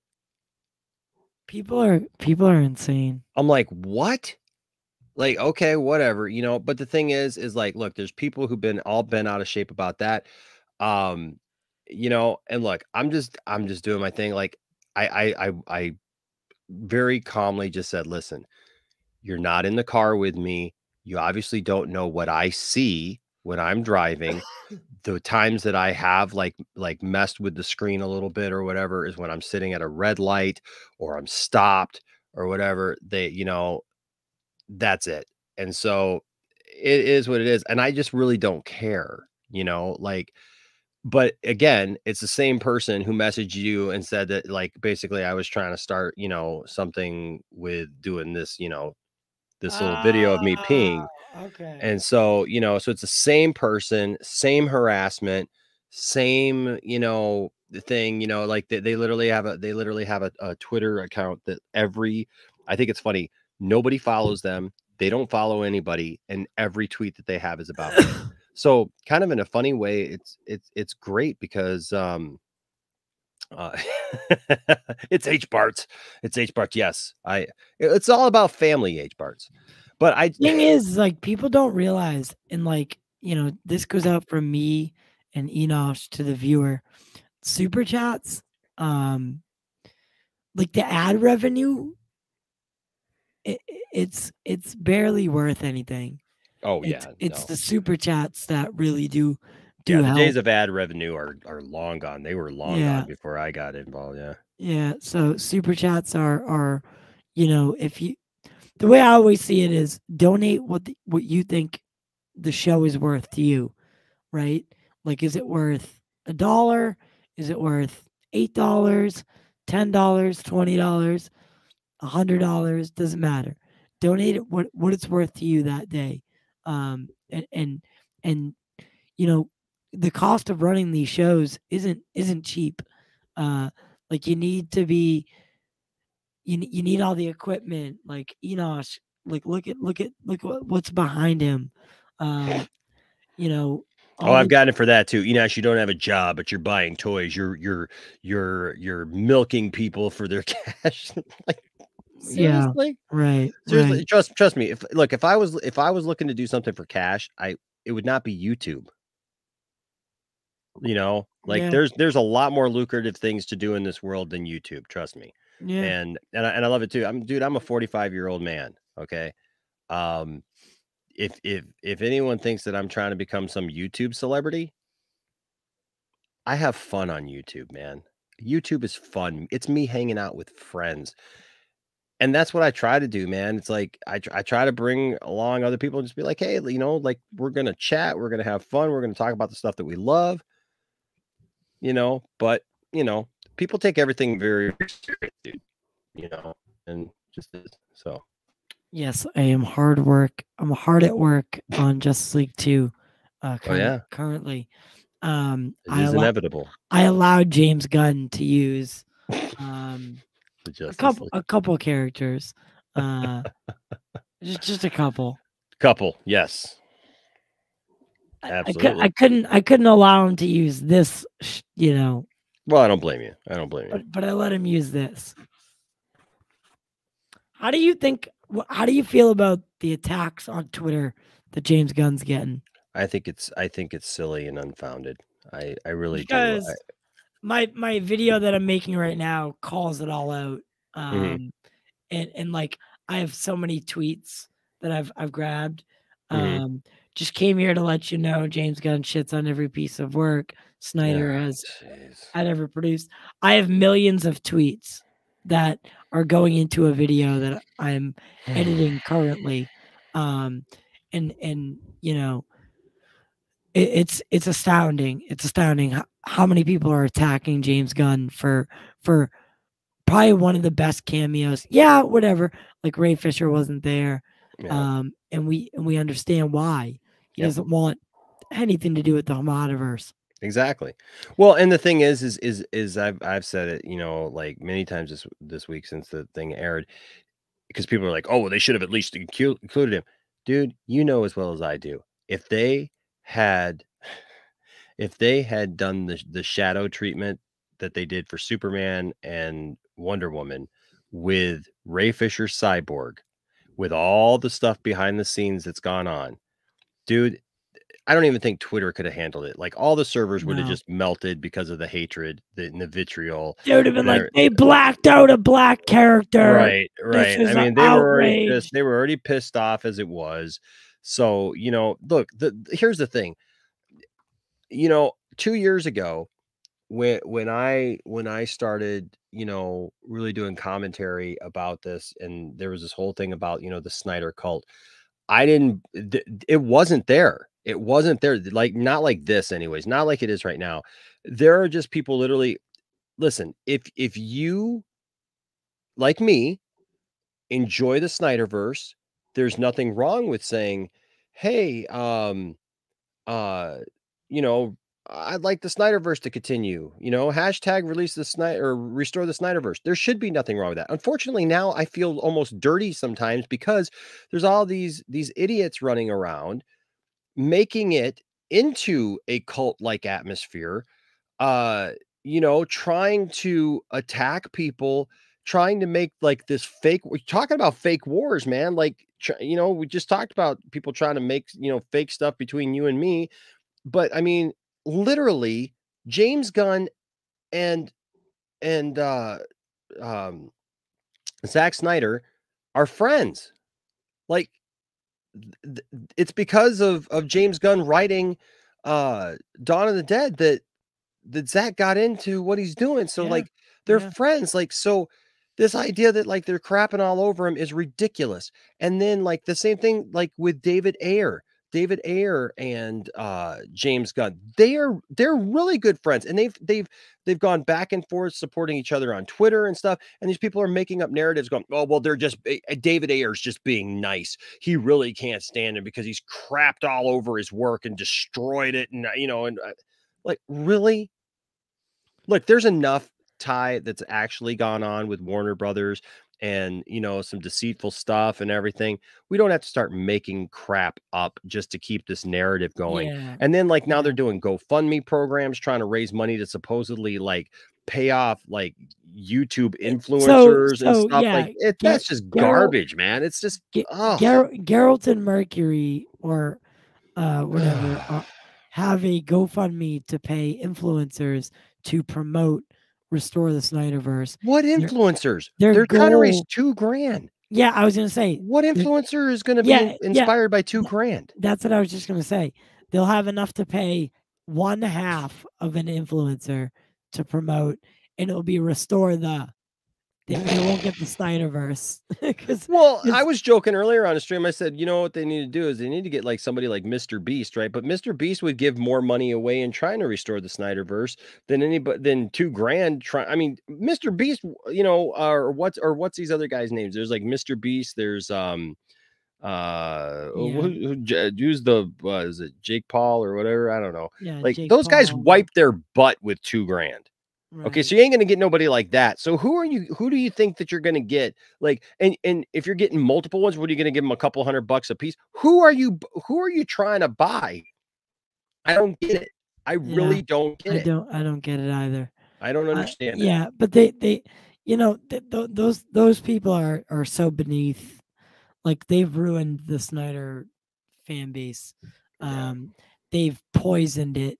People are insane. I'm like, what? Like, okay, whatever, you know. But the thing is like, look, there's people who've been all bent out of shape about that, you know. And look, I'm just doing my thing. Like, I very calmly just said, listen. You're not in the car with me. You obviously don't know what I see when I'm driving. The times that I have like messed with the screen a little bit or whatever is when I'm sitting at a red light or I'm stopped or whatever. You know, that's it. And so it is what it is. And I just really don't care, you know, like, but again, it's the same person who messaged you and said that, like, basically I was trying to start, you know, something with doing this, you know, this little video of me peeing. Okay. And so, you know, so it's the same person, same harassment, same, you know, the thing, you know, like they literally have a Twitter account that I think it's funny. Nobody follows them. They don't follow anybody. And every tweet that they have is about them. So kind of in a funny way, it's great because, it's H-Barts. It's H-Barts. Yes. It's all about family, H-Barts. But the thing is, like, people don't realize, and, like, you know, this goes out from me and Enosh to the viewer. Super chats, like, the ad revenue, it's barely worth anything. Oh yeah. It's the super chats that really do. Yeah, the days of ad revenue are long gone. They were long gone before I got involved. Yeah. Yeah. So super chats are, you know, the way I always see it is donate what you think the show is worth to you, right? Like, is it worth $1? Is it worth $8, $10, $20, $100? Doesn't matter. Donate it what it's worth to you that day. And you know, the cost of running these shows isn't cheap. Like, you need all the equipment, like Enosh, like look at what's behind him. you know. Oh, I've gotten it for that too. Enosh, you don't have a job, but you're buying toys. You're milking people for their cash. Like, seriously? Yeah, right. Seriously, right. Trust me. If I was looking to do something for cash, it would not be YouTube. You know, like there's a lot more lucrative things to do in this world than YouTube. Trust me. Yeah. And I love it too. I'm a 45-year-old man. Okay. If anyone thinks that I'm trying to become some YouTube celebrity, I have fun on YouTube, man. YouTube is fun. It's me hanging out with friends. And that's what I try to do, man. It's like, I try to bring along other people and just be like, hey, you know, like we're going to chat. We're going to have fun. We're going to talk about the stuff that we love, you know, but you know, people take everything very serious, dude, you know, and just so. Yes, I am hard work. I'm hard at work on Justice League 2 currently. It is inevitable. I allowed James Gunn to use a couple characters. Just a couple. Couple, yes. Absolutely. I couldn't allow him to use this, you know. Well, I don't blame you. I don't blame you. But I let him use this. How do you feel about the attacks on Twitter that James Gunn's getting? I think it's silly and unfounded. I really do. My video that I'm making right now calls it all out. And like I have so many tweets that I've grabbed. Just came here to let you know James Gunn shits on every piece of work Snyder had ever produced. I have millions of tweets that are going into a video that I'm editing currently. And you know, it's astounding. It's astounding how many people are attacking James Gunn for probably one of the best cameos. Yeah, whatever. Like Ray Fisher wasn't there. Yeah. And we understand why he doesn't want anything to do with the Hamadaverse. Exactly. Well, and the thing is I've said it, you know, like many times this week since the thing aired, because people are like, oh, they should have at least included him. Dude, you know as well as I do, if they had done the shadow treatment that they did for Superman and Wonder Woman with Ray Fisher's Cyborg, with all the stuff behind the scenes that's gone on, dude, I don't even think Twitter could have handled it. Like all the servers would have just melted because of the hatred and the vitriol. They would have been like, they blacked out a black character. Right, right. I mean, they were already pissed off as it was. So, you know, look, here's the thing. You know, 2 years ago, when I started, you know, really doing commentary about this, and there was this whole thing about, you know, the Snyder cult. It wasn't there. It wasn't there, like, not like this anyways, not like it is right now. There are just people literally, listen, if you, like me, enjoy the Snyderverse, there's nothing wrong with saying, hey, you know, I'd like the Snyderverse to continue, you know, hashtag release the Snyder or restore the Snyderverse. There should be nothing wrong with that. Unfortunately, now I feel almost dirty sometimes because there's all these idiots running around making it into a cult-like atmosphere, you know, trying to attack people, trying to make like this fake, we're talking about fake wars, man. Like, you know, we just talked about people trying to make, you know, fake stuff between you and me. But I mean, literally James Gunn and Zach Snyder are friends. Like, it's because of James Gunn writing Dawn of the Dead that Zach got into what he's doing. So like they're friends. Like, so this idea that like they're crapping all over him is ridiculous. And then like the same thing, like with David Ayer and James Gunn, they're really good friends, and they've gone back and forth supporting each other on Twitter and stuff. And these people are making up narratives going, oh, well, they're just, David Ayer's just being nice. He really can't stand him because he's crapped all over his work and destroyed it. And, you know, and like, really? Look, there's enough Ty that's actually gone on with Warner Brothers and, you know, some deceitful stuff and everything. We don't have to start making crap up just to keep this narrative going. Yeah. And then, like, now they're doing GoFundMe programs, trying to raise money to supposedly, like, pay off, like, YouTube influencers and stuff. Yeah. Like, that's just garbage, man. It's just, oh. Geralt and Mercury or whatever have a GoFundMe to pay influencers to promote Restore the Snyderverse. What influencers? They're trying to raise $2 grand. Yeah, I was going to say. What influencer is going to be inspired by $2 grand? That's what I was just going to say. They'll have enough to pay one half of an influencer to promote, and it'll be Restore the. They won't get the Snyderverse. Well, I was joking earlier on a stream. I said, you know what they need to do is they need to get like somebody like Mr. Beast, right? But Mr. Beast would give more money away in trying to restore the Snyderverse than anybody than $2 grand. I mean, Mr. Beast, you know, or what's these other guys' names? There's like Mr. Beast. There's who's the is it Jake Paul or whatever? I don't know. Yeah, like Jake those Paul. Guys wiped their butt with $2 grand. Right. Okay, so you ain't gonna get nobody like that. So who are you? Who do you think that you're gonna get? Like, and if you're getting multiple ones, what are you gonna give them? A couple $100 a piece? Who are you trying to buy? I don't get it. I really don't get it either. I don't understand. Yeah, but they you know those people are so beneath. Like they've ruined the Snyder fan base. They've poisoned it.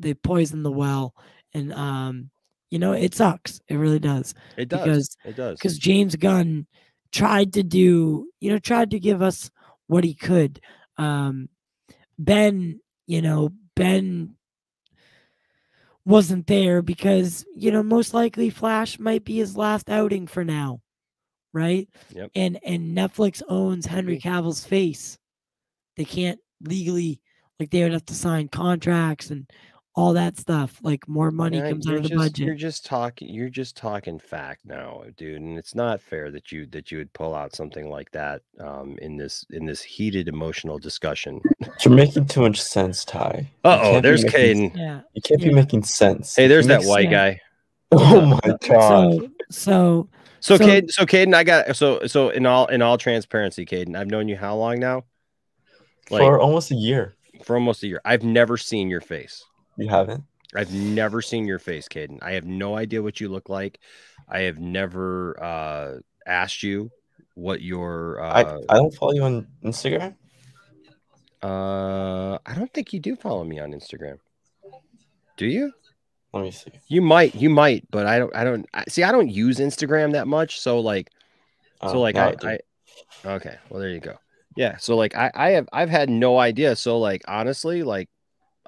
They poisoned the well, and you know, it sucks. It really does. It does. Because James Gunn tried to do, you know, tried to give us what he could. Ben wasn't there because, you know, most likely Flash might be his last outing for now. Right. Yep. And Netflix owns Henry Cavill's face. They can't legally, like, they would have to sign contracts and all that stuff, like more money comes out of the budget. You're just talking fact now, dude, and it's not fair that you would pull out something like that in this heated emotional discussion. You're making too much sense, Ty. Uh-oh, there's Caden. Yeah. You can't be making sense. Hey, there's that white guy. Oh my god. So Caden, I got so in all transparency, Caden, I've known you how long now? Like, for almost a year. For almost a year. I've never seen your face. You haven't? I've never seen your face, Caden. I have no idea what you look like. I have never asked you what your... I don't follow you on Instagram. I don't think you do follow me on Instagram. Do you? Let me see. You might, but I don't use Instagram that much. So like, okay, well, there you go. Yeah. So like, I've had no idea. So like, honestly, like,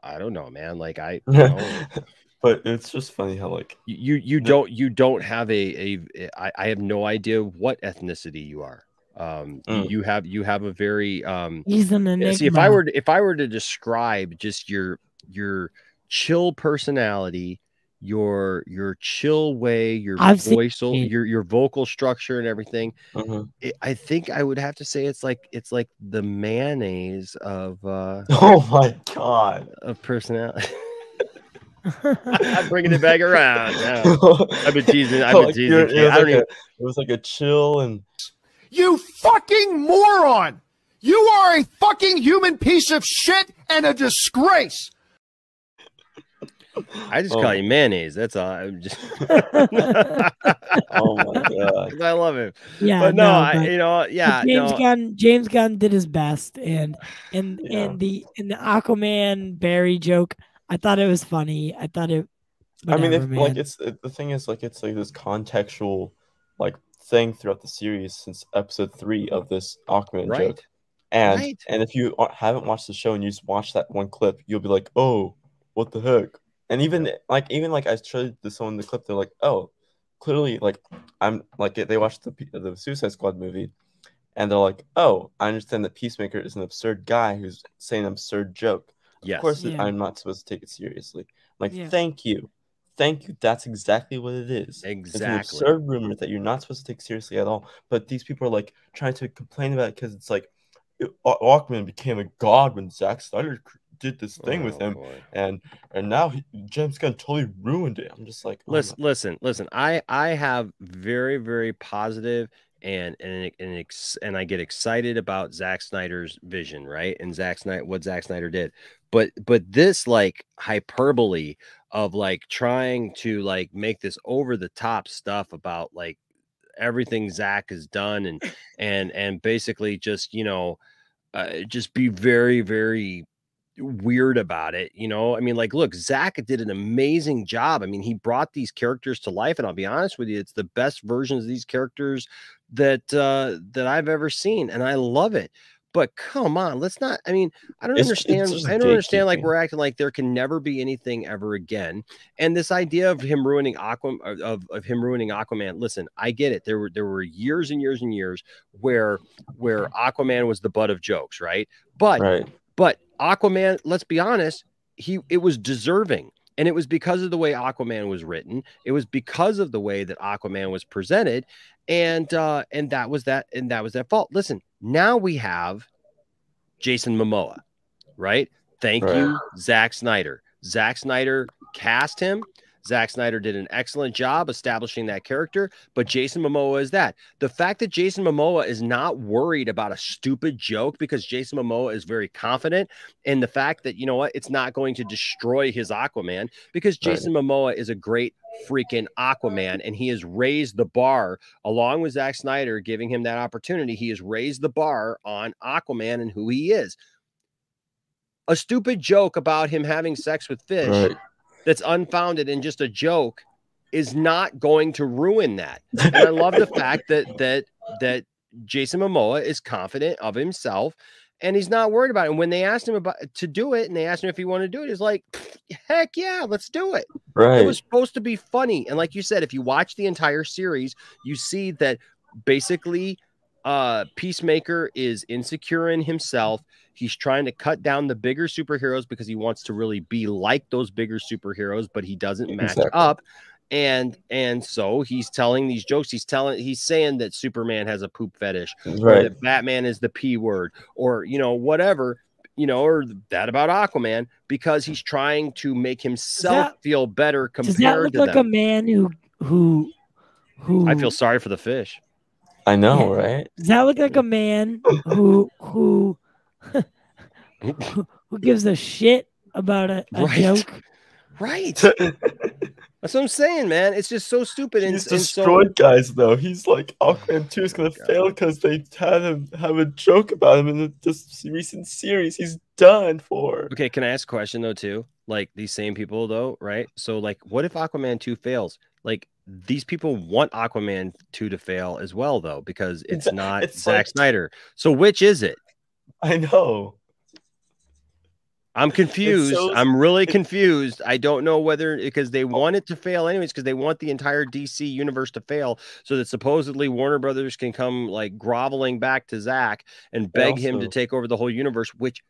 I don't know, man. Like you know, but it's just funny how like you don't have I have no idea what ethnicity you are. You have a very he's an enigma. See, if I were to describe just your chill personality, your chill way, your vocal structure and everything, I think I would have to say it's like the mayonnaise of oh my god, of personality. I'm bringing it back around. Yeah. I've been teasing. It was like a chill and you fucking moron. You are a fucking human piece of shit and a disgrace. I just call you mayonnaise. That's all. I'm just... Oh my god! I love him. Yeah, but James Gunn did his best, and the Aquaman Barry joke. I thought it was funny. I thought it. Whatever, I mean, the thing is, like, it's like this contextual, like, thing throughout the series since episode 3 of this Aquaman joke, and if you haven't watched the show and you just watch that one clip, you'll be like, oh, what the heck. And even like I showed this someone the clip, they're like, oh, clearly, like, I'm like, they watched the Suicide Squad movie, and they're like, oh, I understand that Peacemaker is an absurd guy who's saying an absurd joke. Of course, I'm not supposed to take it seriously. I'm like, thank you. That's exactly what it is. Exactly, it's an absurd rumor that you're not supposed to take seriously at all. But these people are like trying to complain about it because it's like, Aquaman became a god when Zack Snyder did this thing with him, and now James Gunn totally ruined it. I'm just like, oh, listen. I have very, very positive and I get excited about Zack Snyder's vision, right? And what Zack Snyder did, but this like hyperbole of like trying to like make this over the top stuff about like everything Zach has done and basically just, you know, just be very, very weird about it. You know, I mean, like, look, Zach did an amazing job. I mean, he brought these characters to life, and I'll be honest with you, it's the best versions of these characters that that I've ever seen, and I love it. But come on, let's not. I mean, I don't understand. I don't understand. Like, we're acting like there can never be anything ever again. And this idea of him ruining Aquaman, of him ruining Aquaman. Listen, I get it. There were years and years and years where Aquaman was the butt of jokes, right? But Aquaman, let's be honest, it was deserving. And it was because of the way Aquaman was written. It was because of the way that Aquaman was presented, and that was that, and that was their fault. Listen, now we have Jason Momoa, right? Thank you, Zack Snyder. Zack Snyder cast him. Zack Snyder did an excellent job establishing that character, but Jason Momoa is that. The fact that Jason Momoa is not worried about a stupid joke because Jason Momoa is very confident, and the fact that, you know what, it's not going to destroy his Aquaman because Jason Momoa is a great freaking Aquaman, and he has raised the bar along with Zack Snyder giving him that opportunity. He has raised the bar on Aquaman and who he is. A stupid joke about him having sex with fish that's unfounded and just a joke is not going to ruin that. And I love the fact that Jason Momoa is confident of himself and he's not worried about it. And when they asked him to do it, and they asked him if he wanted to do it, he's like, heck yeah, let's do it. It was supposed to be funny. And like you said, if you watch the entire series, you see that basically Peacemaker is insecure in himself. He's trying to cut down the bigger superheroes because he wants to really be like those bigger superheroes, but he doesn't match up. And so he's telling these jokes. He's saying that Superman has a poop fetish, or that Batman is the P word, or, you know, whatever, you know, or that about Aquaman, because he's trying to make himself feel better compared to them. Does that look like a man who I feel sorry for the fish. I know, right? Does that look like a man who gives a shit about a joke? That's what I'm saying, man. It's just so stupid. He's destroyed guys, though. He's like, Aquaman 2 is going to fail because they had him have a joke about him in this recent series. He's done for. Okay, can I ask a question, though, too? Like, these same people, though, right? So, like, what if Aquaman 2 fails? Like, these people want Aquaman 2 to fail as well, though, because it's not Zack Snyder. So, which is it? I know. I'm confused. I'm really confused. I don't know whether, because they want it to fail anyways, because they want the entire DC universe to fail so that supposedly Warner Brothers can come like groveling back to Zach and beg him to take over the whole universe, which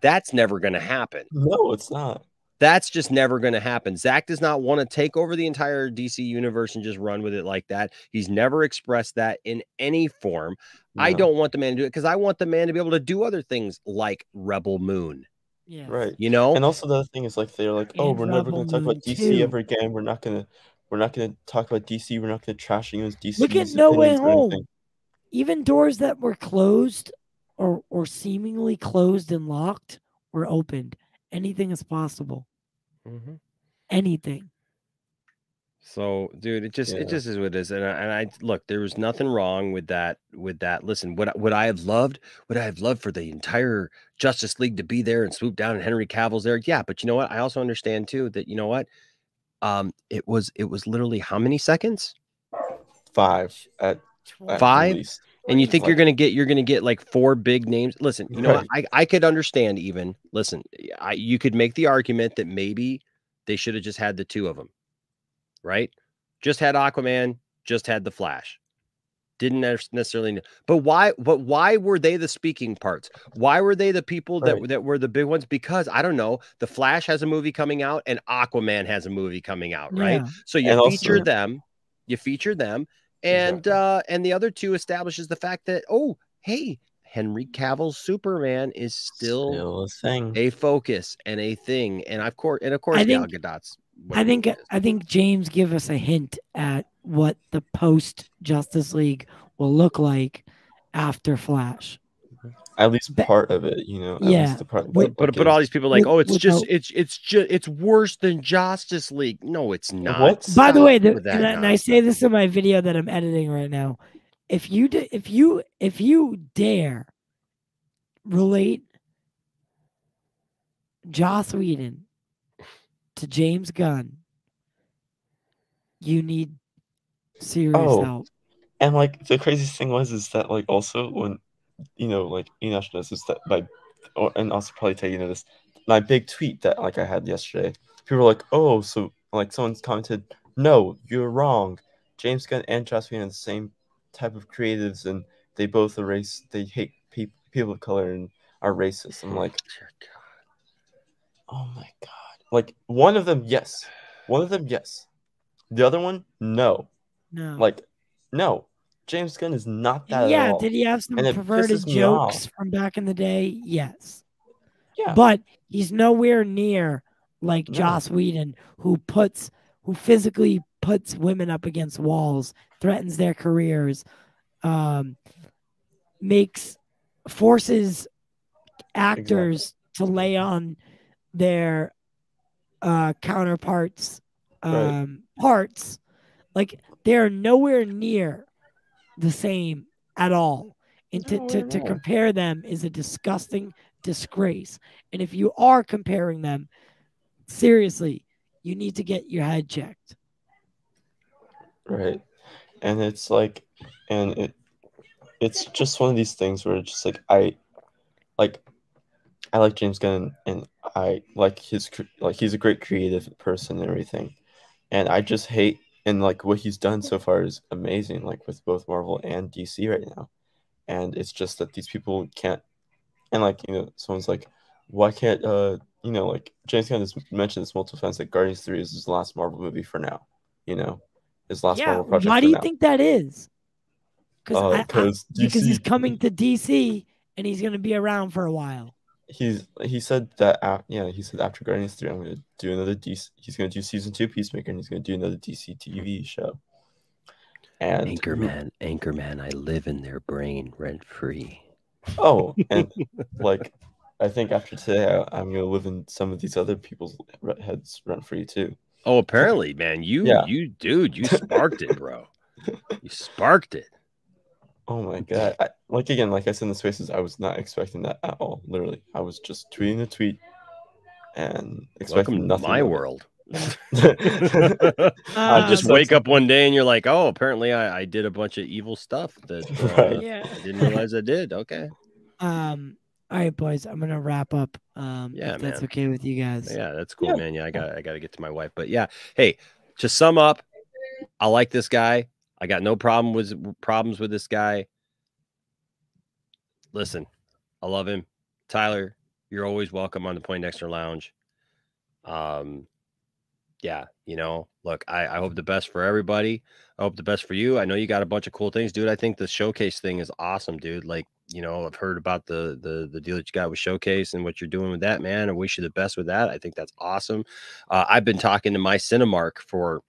that's never going to happen. No, it's not. That's just never going to happen. Zach does not want to take over the entire DC universe and just run with it like that. He's never expressed that in any form. No. I don't want the man to do it because I want the man to be able to do other things like Rebel Moon. You know, and also the other thing is like they're like, oh, we're never going to talk about DC ever again. We're not going to talk about DC. We're not going to trash anyone's DC. Look at No Way Home. Even doors that were closed or seemingly closed and locked were opened. Anything is possible. Anything. So, dude, it just is what it is, and I look. There was nothing wrong with that. Listen, would I have loved for the entire Justice League to be there and swoop down, and Henry Cavill's there. Yeah, but you know what? I also understand too that, you know what, it was literally how many seconds? 5 at 5. Least. And you think you're gonna get like 4 big names? Listen, you know, I could understand even. Listen, you could make the argument that maybe they should have just had the 2 of them. Right? Just had Aquaman, just had the Flash. Didn't necessarily know. But why were they the speaking parts? Why were they the people that were the big ones? Because I don't know, the Flash has a movie coming out and Aquaman has a movie coming out, right? So you feature them, and the other 2 establishes the fact that, oh, hey, Henry Cavill's Superman is still a thing, a focus and a thing. And of course, Gal Gadot's. I think James gave us a hint at what the post Justice League will look like after Flash. At least part of it, you know. At least the part, but all these people are like, oh, it's worse than Justice League. No, it's not. What? By the way, and I say this in my video that I'm editing right now. If you dare relate Joss Whedon to James Gunn, you need serious help. And like the craziest thing was that like also when, you know, like Enosh knows this, that and also probably Ty, you know this, my big tweet that like I had yesterday, people were like, oh, so like someone's commented, no, you're wrong. James Gunn and Joss Whedon are the same type of creatives, and they both erase. They hate people of color and are racist. I'm like, oh my god! Like one of them, yes. The other one, no. Like, no. James Gunn is not that. Yeah, at all. Did he have some perverted jokes from back in the day? Yes. Yeah. But he's nowhere near like Joss Whedon, who physically puts women up against walls, threatens their careers, forces actors to lay on their counterparts parts. Like, they're nowhere near the same at all. And to compare them is a disgusting disgrace. And if you are comparing them, seriously, you need to get your head checked. Right. And it's like, and it's just one of these things where it's just like, I like James Gunn, and I like his, like, he's a great creative person and everything. And I just hate, and like what he's done so far is amazing, like with both Marvel and DC right now. And it's just that these people can't, and like, you know, someone's like, why can't, you know, like James Gunn has mentioned this multiple times, like Guardians 3 is his last Marvel movie for now, you know? His last Marvel project. Why do you think that is? Because he's coming to DC and he's going to be around for a while. He said that he said after Guardians 3, I'm going to do another DC. He's going to do season 2 Peacemaker, and he's going to do another DC TV show. And Anchorman, I live in their brain rent free. Oh, and like I think after today, I'm going to live in some of these other people's heads rent free too. Oh, apparently, man, you sparked it, bro. You sparked it. Oh my god! Like I said in the spaces, I was not expecting that at all. Literally, I was just tweeting a tweet and expecting nothing. To my world. I just wake up one day and you're like, oh, apparently I did a bunch of evil stuff that I didn't realize I did. Okay. All right, boys, I'm gonna wrap up. If that's okay with you guys. Yeah, that's cool, man. Yeah, I gotta get to my wife. But yeah, hey, to sum up, I like this guy. I got no problems with this guy. Listen, I love him. Tyler, you're always welcome on the Poindexter Lounge. Yeah, you know, look, I hope the best for everybody. I hope the best for you. I know you got a bunch of cool things, dude. I think the showcase thing is awesome, dude. Like, you know, I've heard about the deal that you got with Showcase and what you're doing with that, man. I wish you the best with that. I think that's awesome. I've been talking to my Cinemark for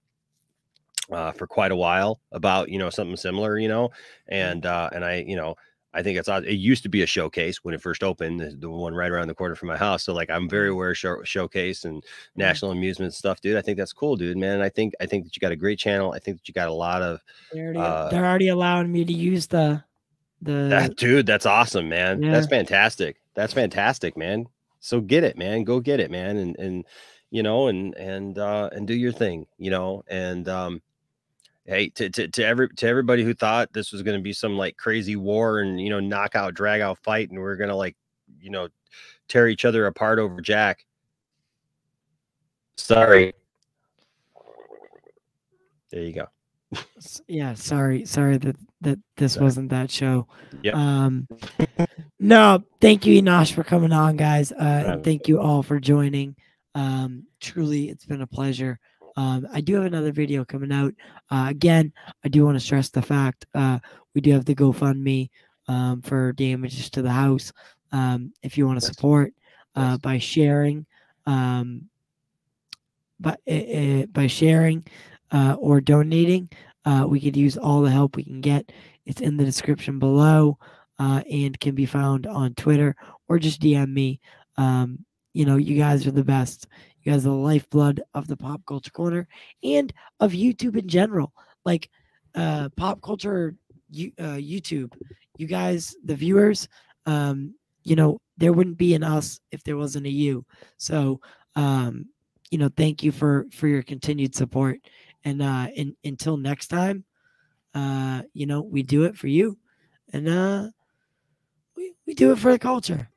quite a while about, you know, something similar, you know, and I, you know, I think it's odd. It used to be a Showcase when it first opened, the one right around the corner from my house. So like, I'm very aware of Showcase and National Amusement stuff, dude. I think that's cool, dude, man. And I think that you got a great channel. I think that you got a lot of, they're already allowing me to use dude, that's awesome, man. Yeah. That's fantastic, man. So get it, man. Go get it, man. And, you know, and do your thing, you know, and, hey, to everybody who thought this was going to be some like crazy war and, you know, knockout, drag out fight, and we're going to like, you know, tear each other apart over Jack. Sorry. There you go. Yeah, sorry that this wasn't that show. Yeah. No, thank you, Enosh, for coming on, guys. And thank you all for joining. Truly, it's been a pleasure. I do have another video coming out. Again, I do want to stress the fact we do have the GoFundMe for damages to the house. If you want to support by sharing, or donating, we could use all the help we can get. It's in the description below, and can be found on Twitter, or just DM me. You know, you guys are the best. You guys are the lifeblood of the Pop Culture Corner and of YouTube in general. Like, Pop Culture, YouTube, you guys, the viewers, you know, there wouldn't be an us if there wasn't a you. So, you know, thank you for your continued support. And until next time, you know, we do it for you. And we do it for the culture.